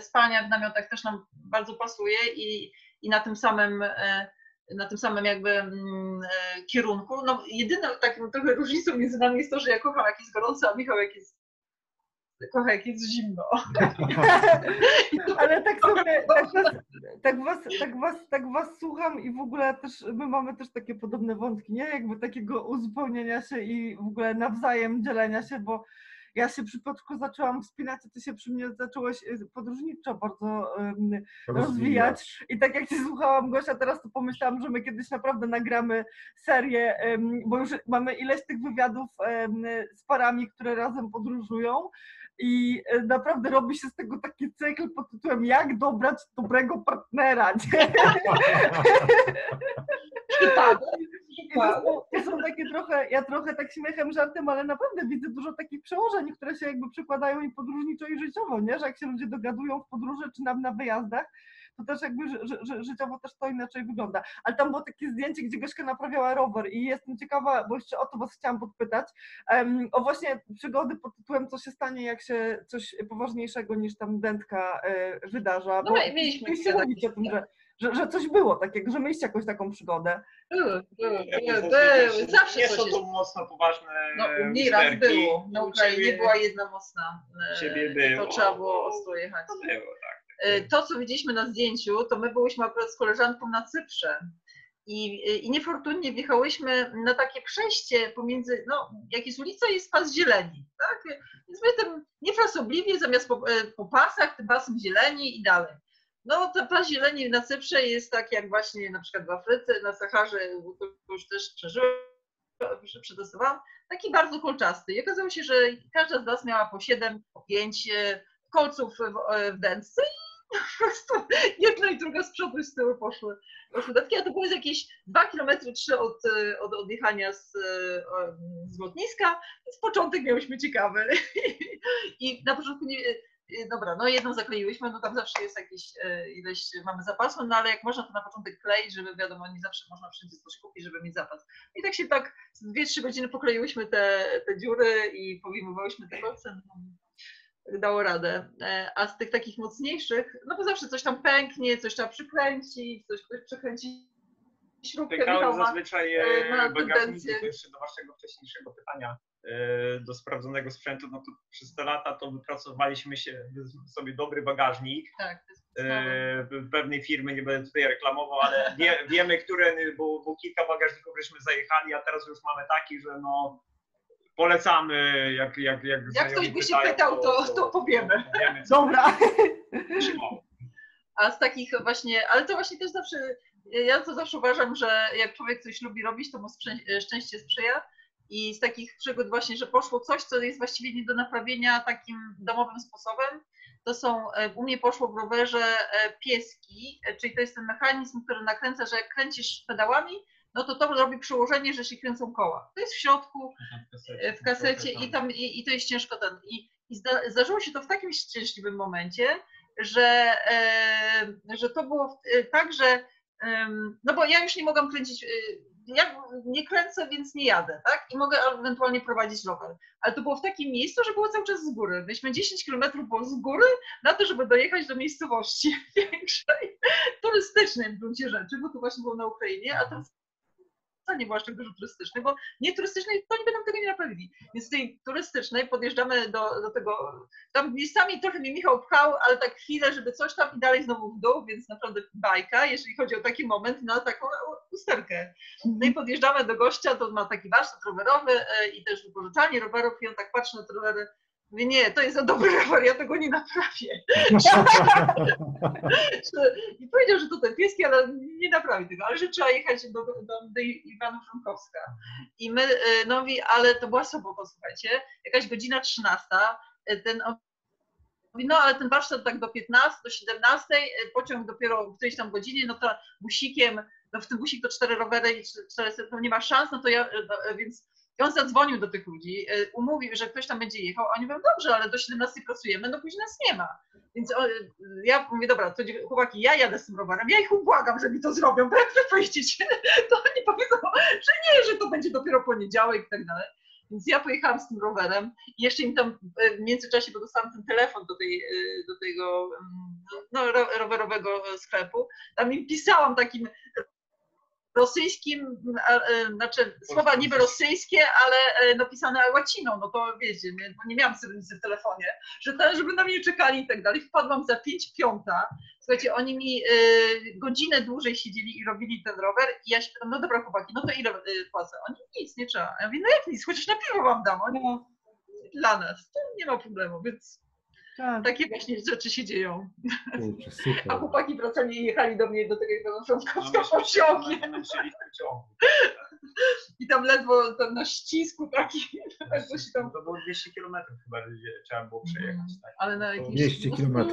spania w namiotach też nam bardzo pasuje i na tym samym jakby kierunku. No, jedyną taką trochę różnicą między nami jest to, że ja kocham jak jest gorąco, a Michał jak jest zimno. Ale tak was słucham i w ogóle też my mamy też takie podobne wątki, nie? Jakby takiego uzupełnienia się i w ogóle nawzajem dzielenia się, bo ja się przypadku zaczęłam wspinać, a ty się przy mnie zaczęłaś podróżniczo bardzo rozwijać. I tak jak cię słuchałam, Gosia, teraz to pomyślałam, że my kiedyś naprawdę nagramy serię, bo już mamy ileś tych wywiadów z parami, które razem podróżują i naprawdę robi się z tego taki cykl pod tytułem jak dobrać dobrego partnera. I są takie trochę, ja trochę tak śmiechem, żartem, ale naprawdę widzę dużo takich przełożeń, które się jakby przekładają i podróżniczo i życiowo, nie? Że jak się ludzie dogadują w podróży czy na wyjazdach, to też jakby życiowo też to inaczej wygląda. Ale tam było takie zdjęcie, gdzie Gośka naprawiała rower i jestem ciekawa, bo jeszcze o to was chciałam podpytać, o właśnie przygody pod tytułem co się stanie, jak się coś poważniejszego niż tam dętka wydarza. No my mieliśmy się o tym, że coś było takiego, że mieliście jakąś taką przygodę. Zawsze nie są to mocno poważne. No u mnie raz było, na Ukrainie była jedna mocna, to trzeba było ostro jechać. To było, tak. To, co widzieliśmy na zdjęciu, to my byłyśmy akurat z koleżanką na Cyprze i niefortunnie wjechałyśmy na takie przejście pomiędzy, no, jak jest ulica, jest pas zieleni, tak? Więc my tam niefrasobliwie zamiast po pasach, tym pasem zieleni i dalej. No, ten pas zieleni na Cyprze jest tak jak właśnie na przykład w Afryce, na Saharze, to już też przetestowałam, taki bardzo kolczasty. I okazało się, że każda z nas miała po 7, po 5 kolców w dętce i po prostu jedna i druga z przodu i z tyłu poszły datki, a to były jakieś 2 kilometry 3 od odjechania z lotniska, więc początek miałyśmy ciekawy i na początku nie, dobra, no jedną zakleiłyśmy, no tam zawsze jest jakieś ileś mamy zapasu, no ale jak można to na początek kleić, żeby wiadomo, nie zawsze można wszędzie coś kupić, żeby mieć zapas. I tak się tak 2-3 godziny pokleiłyśmy te dziury i powyjmowałyśmy te kolce. Dało radę, a z tych takich mocniejszych, no bo zawsze coś tam pęknie, coś trzeba przykręcić, coś przekręci śrubkę. Pytałem zazwyczaj bagażniki jeszcze do waszego wcześniejszego pytania do sprawdzonego sprzętu, no to przez te lata to wypracowaliśmy sobie dobry bagażnik. Tak, to jest pewnej firmy, nie będę tutaj reklamował, ale wiemy, które, bo kilka bagażników żeśmy zajechali, a teraz już mamy taki, że no polecamy, jak ktoś by się pytał, to powiemy. Dobra. A z takich właśnie, ale to właśnie też zawsze, ja to zawsze uważam, że jak człowiek coś lubi robić, to mu szczęście sprzyja. I z takich przygód właśnie, że poszło coś, co jest właściwie nie do naprawienia takim domowym sposobem, to są, u mnie poszło w rowerze pieski, czyli to jest ten mechanizm, który nakręca, że jak kręcisz pedałami, no to robi przełożenie, że się kręcą koła. To jest w środku, w kasecie i to jest ciężko. Zdarzyło się to w takim szczęśliwym momencie, że to było tak, że no bo ja już nie mogłam kręcić, ja nie kręcę, więc nie jadę, tak? I mogę ewentualnie prowadzić rower. Ale to było w takim miejscu, że było cały czas z góry. Myśmy 10 km było z góry na to, żeby dojechać do miejscowości większej, turystycznej w gruncie rzeczy, bo to właśnie było na Ukrainie, a tam nie była szczegół turystyczny, bo nie turystycznej to oni by nam tego nie naprawili. Więc z tej turystycznej podjeżdżamy do tego, tam miejscami trochę mnie Michał pchał, ale tak chwilę, żeby coś tam i dalej znowu w dół, więc naprawdę bajka, jeżeli chodzi o taki moment, na taką usterkę. No i podjeżdżamy do gościa, to ma taki warsztat rowerowy i też wypożyczalnię rowerów i on tak patrzy na te rowery. Mówię, nie, to jest za dobry rower, ja tego nie naprawię. I powiedział, że to te pieski, ale nie naprawi tego, ale że trzeba jechać do Iwana Frąkowska. I my, no mówi, ale to była sobota, słuchajcie, jakaś godzina 13:00, ten mówi, no ale ten warsztat tak do 15, do 17, pociąg dopiero w którejś tam godzinie, no to busikiem, no w tym busik to 4 rowery i 400, no nie ma szans, no to ja, no, więc... I on zadzwonił do tych ludzi, umówił, że ktoś tam będzie jechał, a oni mówią, dobrze, ale do 17:00 pracujemy, no później nas nie ma. Więc ja mówię, dobra, to chłopaki, ja jadę z tym rowerem, ja ich ubłagam, że mi to zrobią, bo jak wy pojedziecie, to oni powiedzą, że nie, że to będzie dopiero poniedziałek i tak dalej. Więc ja pojechałam z tym rowerem i jeszcze im tam w międzyczasie, bo dostałam ten telefon do tego no, rowerowego sklepu, tam im pisałam takim... rosyjskim, znaczy słowa niby rosyjskie, ale napisane łaciną, no to wiecie, bo nie miałam cyrylicy w telefonie, że tam, żeby na mnie czekali i tak dalej. Wpadłam za 4:55, słuchajcie, oni mi godzinę dłużej siedzieli i robili ten rower i ja się pytam, no dobra chłopaki, no to ile płacę? Oni nic, nie trzeba. Ja mówię, no jak nic, chociaż na piwo wam dam, oni no. Dla nas, to nie ma problemu, więc... Tak. Takie właśnie rzeczy się dzieją. Kurczę, a chłopaki wracali i jechali do mnie do tego Iwana Frąkowska pociągiem. I tam ledwo tam na ścisku taki. To było 200 km chyba trzeba było przejechać. Tak? Ale na jakieś 200 km?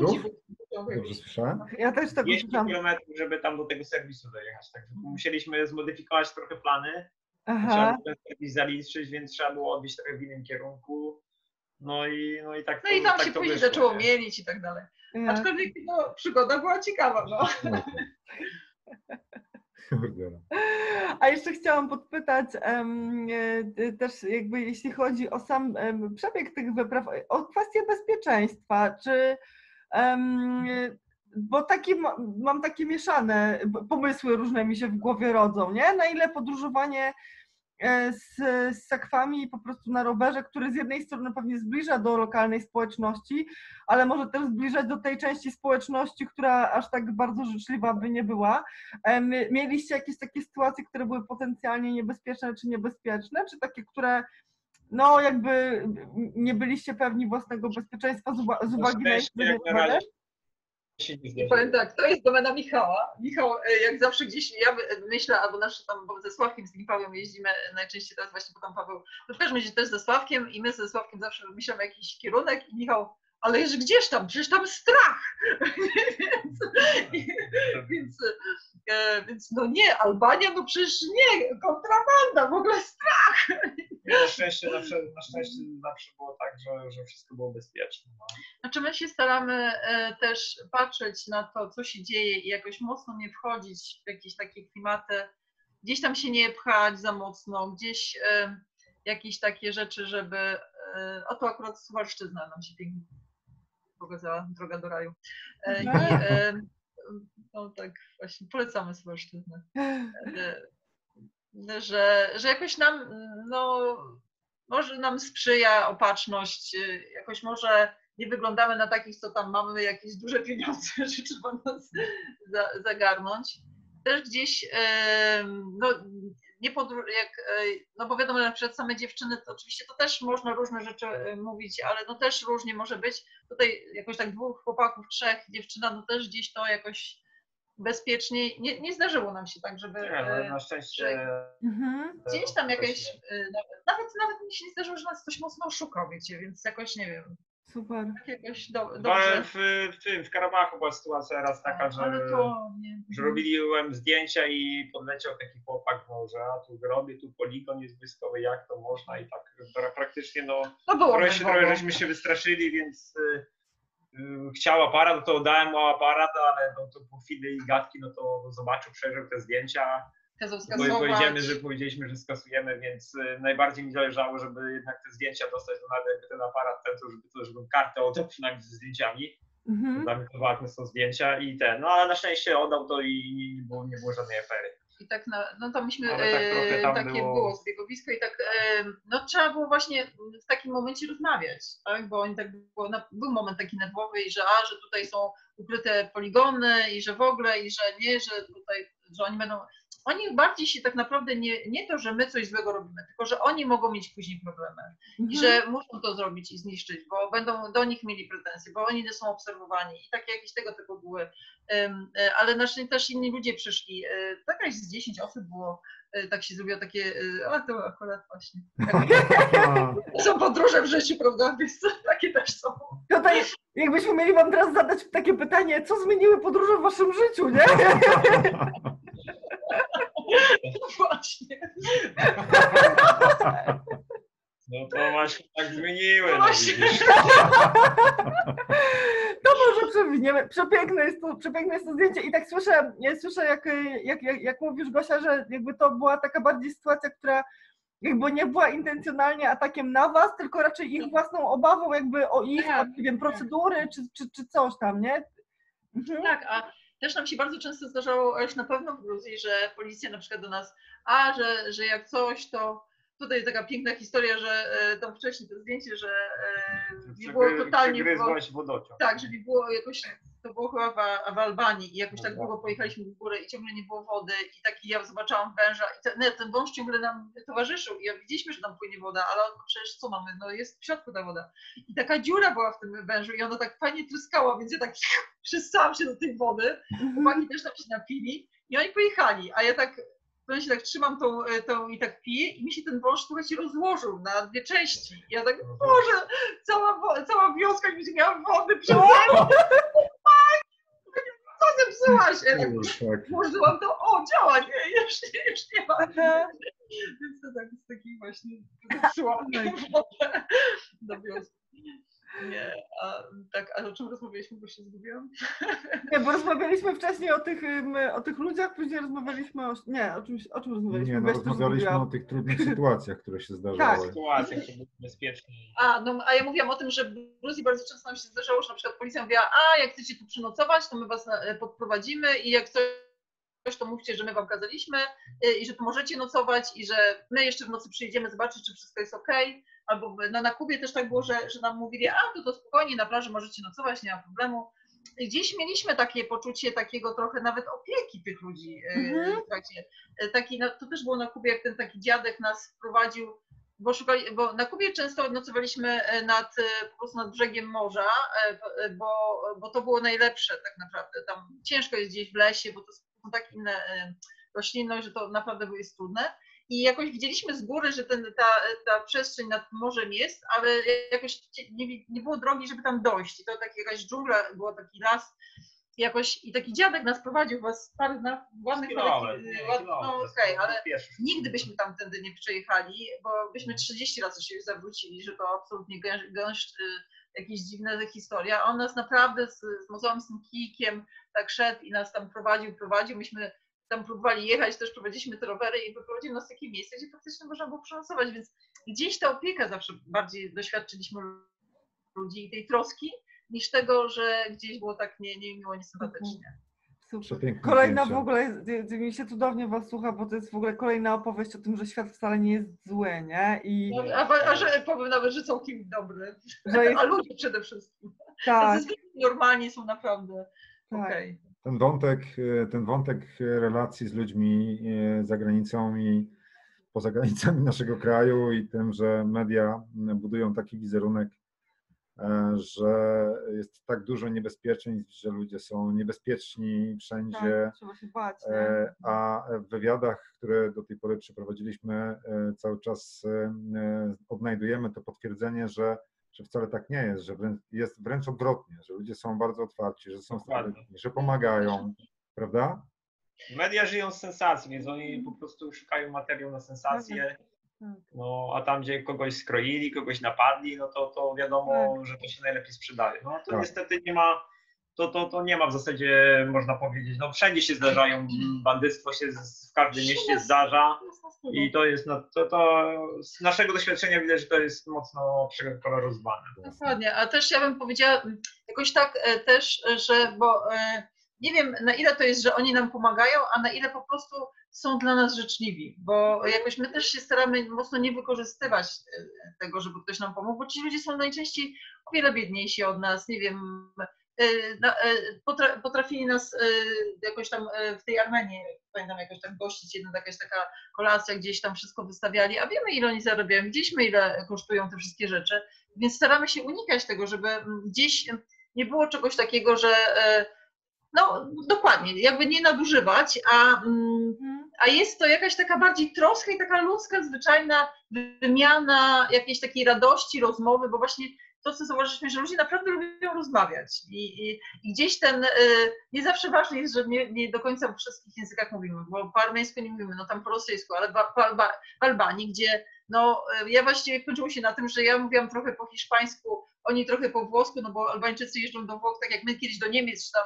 Dobrze słyszałem? Ja też tak 200 km, żeby tam do tego serwisu dojechać. Tak? Musieliśmy zmodyfikować trochę plany. Trzeba było ten serwis zaliczyć, więc trzeba było odbić trochę w innym kierunku. No i tak. No to, i tam tak się później wyszło, zaczęło mielić i tak dalej. Ja. Aczkolwiek no, przygoda była ciekawa. No. A jeszcze chciałam podpytać też jakby jeśli chodzi o sam przebieg tych wypraw, o kwestię bezpieczeństwa, czy bo takie, mam takie mieszane pomysły różne mi się w głowie rodzą, nie? Na ile podróżowanie z sakwami po prostu na rowerze, który z jednej strony pewnie zbliża do lokalnej społeczności, ale może też zbliżać do tej części społeczności, która aż tak bardzo życzliwa by nie była. Mieliście jakieś takie sytuacje, które były potencjalnie niebezpieczne czy niebezpieczne, czy takie, które no jakby nie byliście pewni własnego bezpieczeństwa z uwagi na ich wypadek? I powiem tak, to jest domena Michała. Michał, jak zawsze gdzieś, ja myślę, albo nasze tam ze Sławkiem, z nim Pawłem jeździmy najczęściej teraz właśnie, bo tam Paweł, to w każdym razie też ze Sławkiem i my ze Sławkiem zawsze wymyślamy jakiś kierunek i Michał, ale jest gdzieś tam, przecież tam strach, więc no nie, Albania, no przecież nie, kontrabanda, w ogóle strach. Na szczęście zawsze było tak, że wszystko było bezpieczne. No. Znaczy my się staramy też patrzeć na to, co się dzieje i jakoś mocno nie wchodzić w jakieś takie klimaty, gdzieś tam się nie pchać za mocno, gdzieś jakieś takie rzeczy, żeby... A to akurat Suwalszczyzna nam się pięknie pokazała, droga do raju. No tak właśnie, polecamy Suwalszczyznę. Że jakoś nam, no, może nam sprzyja opatrzność, jakoś może nie wyglądamy na takich, co tam mamy jakieś duże pieniądze, że trzeba nas zagarnąć. Też gdzieś, no, no bo wiadomo, że przed same dziewczyny to oczywiście to też można różne rzeczy mówić, ale no też różnie może być. Tutaj jakoś tak 2 chłopaków, 3 dziewczyna, no też gdzieś to jakoś bezpiecznie, nie zdarzyło nam się tak, żeby... Nie, na szczęście... Gdzieś tam jakaś... Nawet mi się nie zdarzyło, że nas ktoś mocno oszukał, wiecie, więc jakoś nie wiem. Super. Jakoś dobrze. W Karabachu była sytuacja raz taka, że robiłem zdjęcia i podleciał taki chłopak, no, że a tu robię, tu poligon jest wyskowy, jak to można i tak praktycznie no trochę żeśmy się wystraszyli, więc chciał aparat, to dałem mu aparat, ale no, to po chwili gadki, no to zobaczył, przejrzał te zdjęcia. Powiedzieliśmy, że skasujemy, więc najbardziej mi zależało, żeby jednak te zdjęcia dostać, no nawet jakby ten aparat, żeby kartę oddał przynajmniej ze zdjęciami. Dla mnie to ważne są zdjęcia i ten, no ale na szczęście oddał to i nie było żadnej afery. I tak no to myśmy, tak takie było zbiegowisko i tak, no trzeba było właśnie w takim momencie rozmawiać, tak? Bo oni tak było, był moment taki nerwowy i że tutaj są ukryte poligony i że w ogóle i że nie, że tutaj, że oni będą, oni bardziej się tak naprawdę nie to, że my coś złego robimy, tylko że oni mogą mieć później problemy i że muszą to zrobić i zniszczyć, bo będą do nich mieli pretensje, bo oni są obserwowani i takie jakieś tego typu były. Ale na szczęście też inni ludzie przyszli. Jakaś z 10 osób było, tak się zrobiło takie, ale to akurat właśnie. Są podróże w życiu, prawda? Więc takie też są. Tutaj jakbyśmy mieli wam teraz zadać takie pytanie, co zmieniły podróże w waszym życiu, nie? Właśnie. No to właśnie tak zmieniłem. Właśnie. To może przewiniemy. Przepiękne jest to zdjęcie. I tak słyszę, jak mówisz, Gosia, że jakby to była taka bardziej sytuacja, która jakby nie była intencjonalnie atakiem na was, tylko raczej ich własną obawą jakby o ich, nie wiem, procedury czy coś tam, nie? Mhm. Tak, a też nam się bardzo często zdarzało, ale na pewno w Gruzji, że policja na przykład do nas, że jak coś, to tutaj jest taka piękna historia, że tam wcześniej to zdjęcie, że było totalnie, tak, że było jakoś, to było chyba w Albanii i jakoś tak długo pojechaliśmy w górę i ciągle nie było wody i taki ja zobaczyłam węża i ten wąż ciągle nam towarzyszył i widzieliśmy, że tam płynie woda, ale przecież co mamy, no jest w środku ta woda i taka dziura była w tym wężu i ona tak fajnie tryskała, więc ja tak przystałam się do tej wody, chłopaki też tam się napili i oni pojechali, a ja tak się tak trzymam tą i tak piję i mi się ten wąż, słuchajcie, rozłożył na dwie części. Ja tak, Boże, cała wioska mi miała wody przeze mną. Co zepsułaś? Ja tak, włożyłam to, działa, nie, już nie ma. Więc to tak z takich właśnie przyłam wodę do wioski. Nie, a o czym rozmawialiśmy, bo się zgubiłam? Nie, bo rozmawialiśmy wcześniej o tych ludziach, później rozmawialiśmy o... Nie, o czym rozmawialiśmy? Nie, no, rozmawialiśmy o tych trudnych sytuacjach, które się zdarzały. Tak, sytuacjach, które były bezpieczne. A ja mówiłam o tym, że w Gruzji bardzo często nam się zdarzało, że na przykład policja mówiła, jak chcecie tu przynocować, to my was podprowadzimy i jak coś, to mówcie, że my wam kazaliśmy i że tu możecie nocować i że my jeszcze w nocy przyjedziemy zobaczyć, czy wszystko jest okej. Albo na Kubie też tak było, że nam mówili, to spokojnie, na plaży możecie nocować, nie ma problemu. Gdzieś mieliśmy takie poczucie takiego trochę nawet opieki tych ludzi. To też było na Kubie, jak ten taki dziadek nas prowadził, bo na Kubie często nocowaliśmy po prostu nad brzegiem morza, bo to było najlepsze tak naprawdę. Tam ciężko jest gdzieś w lesie, bo to są tak inne roślinność, że to naprawdę jest trudne. I jakoś widzieliśmy z góry, że ta przestrzeń nad morzem jest, ale jakoś nie było drogi, żeby tam dojść. I to tak jakaś dżungla, było taki las jakoś, i taki dziadek nas prowadził, parę ładnych... ale nigdy byśmy tamtędy nie przejechali, bo byśmy 30 razy się już zawrócili, że to absolutnie jakieś dziwne historia. On nas naprawdę z muzeum, z tym kijkiem tak szedł i nas tam prowadził. Myśmy tam próbowali jechać, też prowadziliśmy te rowery i wyprowadził nas w takie miejsce, gdzie praktycznie można było przenocować, więc gdzieś ta opieka zawsze bardziej doświadczyliśmy ludzi i tej troski, niż tego, że gdzieś było tak niemiło, niesympatycznie. Super. Kolejna w ogóle, mi się cudownie was słucha, bo to jest w ogóle kolejna opowieść o tym, że świat wcale nie jest zły, nie? Że powiem nawet, że są kimś dobry, a ludzie przede wszystkim. Tak. Normalnie są naprawdę okej. Ten wątek relacji z ludźmi za granicą i poza granicami naszego kraju i tym, że media budują taki wizerunek, że jest tak dużo niebezpieczeństw, że ludzie są niebezpieczni wszędzie, tak, trzeba się bać, nie? A w wywiadach, które do tej pory przeprowadziliśmy, cały czas odnajdujemy to potwierdzenie, że wcale tak nie jest, że jest wręcz odwrotnie, że ludzie są bardzo otwarci, że są stabilni, że pomagają, prawda? Media żyją z sensacji, więc oni po prostu szukają materiału na sensację, no, a tam gdzie kogoś skroili, kogoś napadli, no to wiadomo, że to się najlepiej sprzedaje. No to niestety nie ma, to nie ma w zasadzie, można powiedzieć, no wszędzie się zdarzają, bandyctwo się w każdym mieście zdarza. I to jest, z naszego doświadczenia widać, że to jest mocno przekolorowane. Dokładnie, a też ja bym powiedziała jakoś tak też, że bo nie wiem, na ile to jest, że oni nam pomagają, a na ile po prostu są dla nas życzliwi, bo jakoś my też się staramy mocno nie wykorzystywać tego, żeby ktoś nam pomógł, bo ci ludzie są najczęściej o wiele biedniejsi od nas, nie wiem, potrafili nas jakoś tam w tej Armenii, pamiętam, jakoś tam gościć, jedna jakaś taka kolacja, gdzieś tam wszystko wystawiali, a wiemy, ile oni zarabiają, widzieliśmy, ile kosztują te wszystkie rzeczy, więc staramy się unikać tego, żeby gdzieś nie było czegoś takiego, że no dokładnie, jakby nie nadużywać, a jest to jakaś taka bardziej troska i taka ludzka, zwyczajna wymiana jakiejś takiej radości, rozmowy, bo właśnie to, co zauważyliśmy, że ludzie naprawdę lubią rozmawiać i gdzieś ten, nie zawsze ważne jest, że nie do końca we wszystkich językach mówimy, bo po armeńsku nie mówimy, no tam po rosyjsku, ale w Albanii, gdzie no ja właściwie kończyło się na tym, że ja mówiłam trochę po hiszpańsku, oni trochę po włosku, no bo Albańczycy jeżdżą do Włoch, tak jak my kiedyś do Niemiec, czy tam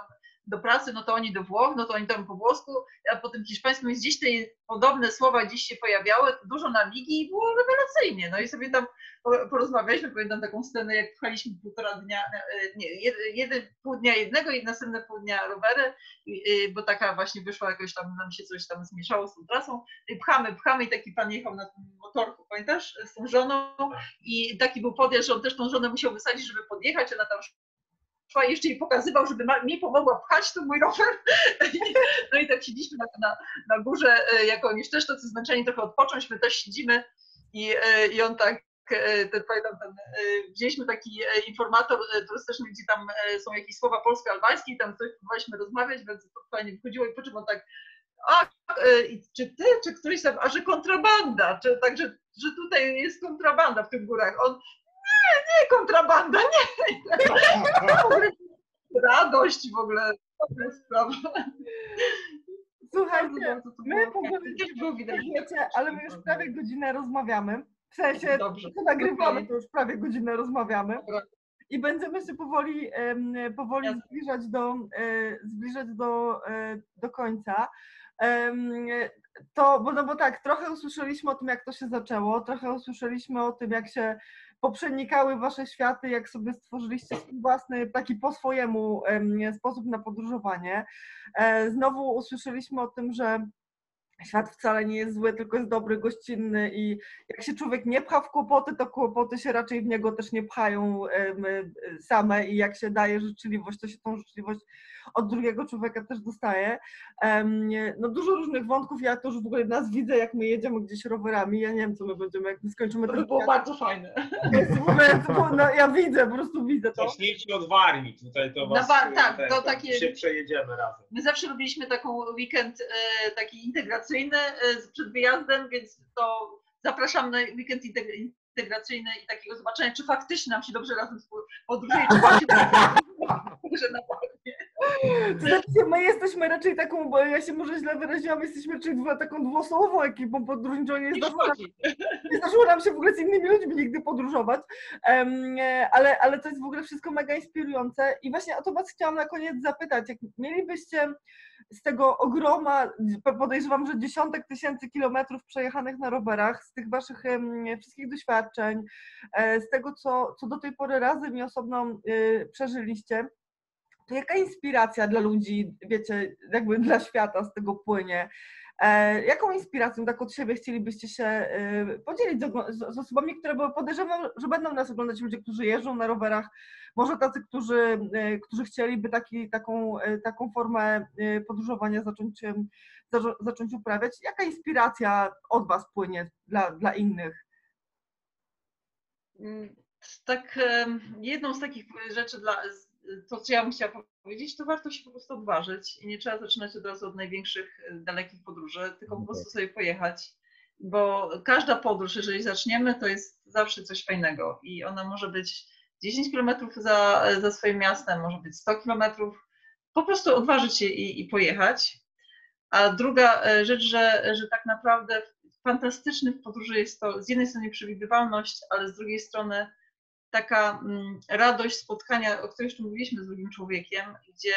do pracy, no to oni do Włoch, no to oni tam po włosku, a po tym hiszpańskim, więc gdzieś te podobne słowa dziś się pojawiały, dużo namigi i było rewelacyjnie. No i sobie tam porozmawialiśmy, pamiętam taką scenę, jak pchaliśmy pół dnia jednego i następne pół dnia rowery, bo taka właśnie wyszła jakoś tam, nam się coś tam zmieszało z tą trasą, i pchamy i taki pan jechał na tym motorku, pamiętasz, z tą żoną i taki był podjazd, że on też tą żonę musiał wysadzić, żeby podjechać, ona tam i jeszcze jej pokazywał, żeby mi pomogła pchać ten mój rower. No i tak siedzieliśmy na górze, jako oni też tacy zmęczeni, trochę odpocząć, my też siedzimy i on tak, wzięliśmy taki informator turystyczny, gdzie tam są jakieś słowa polsko-albańskie i tam coś próbowaliśmy rozmawiać, więc to fajnie wychodziło i po czym on tak, czy ty, czy któryś tam, że kontrabanda, że tutaj jest kontrabanda w tych górach. On, nie, kontrabanda, nie. Radość w ogóle. Słuchajcie, ale my już prawie godzinę rozmawiamy. W sensie, to nagrywamy, to już prawie godzinę rozmawiamy. I będziemy się powoli zbliżać do końca. To, bo tak, trochę usłyszeliśmy o tym, jak to się zaczęło, trochę usłyszeliśmy o tym, jak się poprzenikały wasze światy, jak sobie stworzyliście swój własny, taki po swojemu sposób na podróżowanie. Znowu usłyszeliśmy o tym, że świat wcale nie jest zły, tylko jest dobry, gościnny i jak się człowiek nie pcha w kłopoty, to kłopoty się raczej w niego też nie pchają same i jak się daje życzliwość, to się tą życzliwość od drugiego człowieka też dostaje. No dużo różnych wątków, ja to już w ogóle nas widzę, jak my jedziemy gdzieś rowerami, ja nie wiem, co my będziemy, jak my skończymy. To by było bardzo fajne. No, ja widzę, po prostu widzę to. Zacznijcie od Warmii, tutaj to was tak, to takie, się przejedziemy razem. My zawsze robiliśmy taką weekend, taki integracyjny, przed wyjazdem, więc to zapraszam na weekend integracyjny i takiego zobaczenia, czy faktycznie nam się dobrze razem podróżuje, czy właśnie że na to znaczy, my jesteśmy raczej taką, bo ja się może źle wyraziłam, jesteśmy raczej taką dwuosobową ekipą podróżniczą, nie zdarzyło nam się w ogóle z innymi ludźmi nigdy podróżować, ale to jest w ogóle wszystko mega inspirujące i właśnie o to was chciałam na koniec zapytać, jak mielibyście z tego ogroma, podejrzewam, że dziesiątek tysięcy kilometrów przejechanych na rowerach, z tych waszych wszystkich doświadczeń, z tego, co do tej pory razem i osobno przeżyliście, to jaka inspiracja dla ludzi, wiecie, jakby dla świata z tego płynie? Jaką inspiracją tak od siebie chcielibyście się podzielić z osobami, które, bo podejrzewam, że będą nas oglądać ludzie, którzy jeżdżą na rowerach, może tacy, którzy chcieliby taką formę podróżowania zacząć uprawiać. Jaka inspiracja od was płynie dla innych? Tak, jedną z takich rzeczy to, co ja bym chciała powiedzieć, to warto się po prostu odważyć i nie trzeba zaczynać od razu od największych, dalekich podróży, tylko po prostu sobie pojechać, bo każda podróż, jeżeli zaczniemy, to jest zawsze coś fajnego i ona może być 10 km za swoim miastem, może być 100 km, po prostu odważyć się i pojechać. A druga rzecz, że tak naprawdę fantastyczny w podróży jest to z jednej strony przewidywalność, ale z drugiej strony taka radość spotkania, o której już tu mówiliśmy, z drugim człowiekiem, gdzie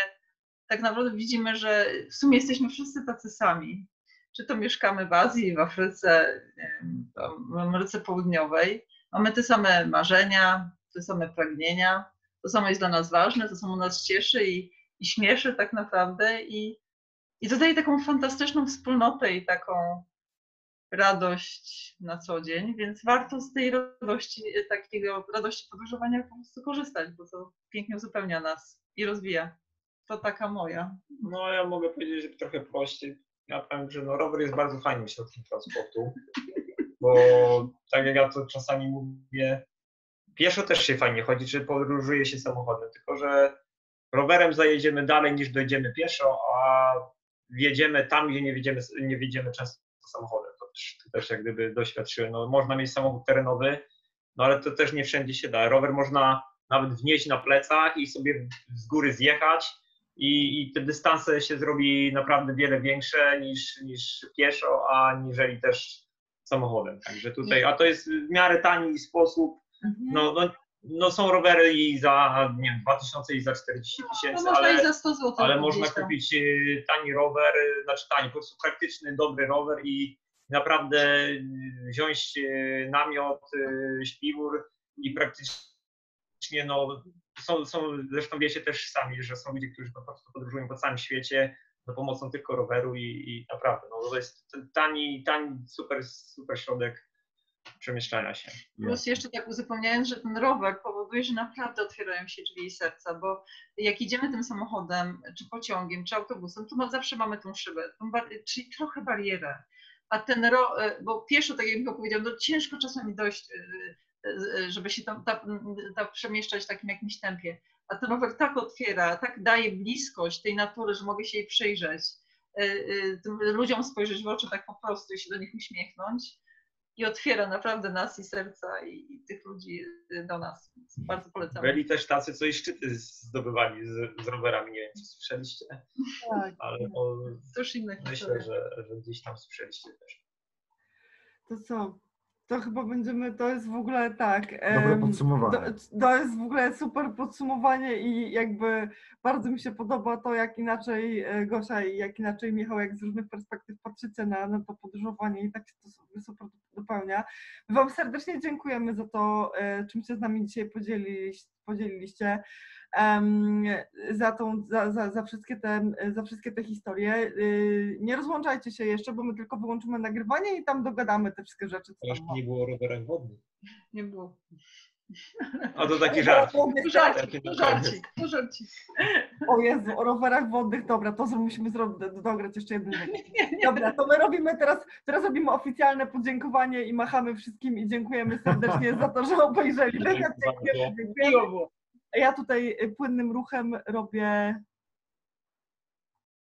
tak naprawdę widzimy, że w sumie jesteśmy wszyscy tacy sami. Czy to mieszkamy w Azji, w Afryce, w Ameryce Południowej. Mamy te same marzenia, te same pragnienia, to samo jest dla nas ważne, to samo nas cieszy i i śmieszy tak naprawdę i dodaje taką fantastyczną wspólnotę i taką radość na co dzień, więc warto z tej radości, takiego radości podróżowania po prostu korzystać, bo to pięknie uzupełnia nas i rozwija. To taka moja. No ja mogę powiedzieć, że trochę prościej. Ja powiem, że no, rower jest bardzo fajnym środkiem transportu, bo tak jak ja to czasami mówię, pieszo też się fajnie chodzi, czy podróżuje się samochodem, tylko że rowerem zajedziemy dalej niż dojdziemy pieszo, a jedziemy tam, gdzie nie jedziemy często samochodem. To też jak gdyby doświadczyłem. No, można mieć samochód terenowy, no ale to też nie wszędzie się da. Rower można nawet wnieść na plecach i sobie z góry zjechać i te dystanse się zrobi naprawdę wiele większe niż pieszo, aniżeli też samochodem. Także tutaj, a to jest w miarę tani sposób. No są rowery i za, nie wiem, 2000 i za 40 000, no, ale, i za 100 zł, ale można kupić tani rower, znaczy tani, po prostu praktyczny, dobry rower i naprawdę wziąć namiot, śpiwór i praktycznie, no, są, zresztą wiecie też sami, że są ludzie, którzy po prostu podróżują po całym świecie za pomocą tylko roweru i naprawdę, no, to jest tani, super środek przemieszczania się. Plus jeszcze tak uzupełniając, że ten rower powoduje, że naprawdę otwierają się drzwi i serca, bo jak idziemy tym samochodem, czy pociągiem, czy autobusem, to zawsze mamy tą szybę, czyli trochę barierę. A ten bo pieszo, tak jak Michał powiedział, no ciężko czasami dojść, żeby się tam przemieszczać w takim jakimś tempie. A ten rower tak otwiera, tak daje bliskość tej natury, że mogę się jej przyjrzeć, tym ludziom spojrzeć w oczy tak po prostu i się do nich uśmiechnąć. I otwiera naprawdę nas i serca i tych ludzi do nas. Bardzo polecam. Byli też tacy, co i szczyty zdobywali z rowerami. Nie wiem, czy słyszeliście? Tak. Ale myślę, że gdzieś tam słyszeliście też. To co? To chyba będziemy, to jest w ogóle tak. Dobre podsumowanie. To jest w ogóle super podsumowanie i jakby bardzo mi się podoba to, jak inaczej Gosia i jak inaczej Michał, jak z różnych perspektyw patrzycie na to podróżowanie i tak się to super dopełnia. My Wam serdecznie dziękujemy za to, czym się z nami dzisiaj podzieliliście. Za wszystkie te historie. Nie rozłączajcie się jeszcze, bo my tylko wyłączymy nagrywanie i tam dogadamy te wszystkie rzeczy. To jeszcze nie było rowerem wodnym. Nie było. A to taki żart. To żarcik. O Jezu, o rowerach wodnych, dobra, to musimy dograć jeszcze jeden. Dobra, to my robimy teraz robimy oficjalne podziękowanie i machamy wszystkim i dziękujemy serdecznie za to, że obejrzeli. Dziękujemy. Ja tutaj płynnym ruchem robię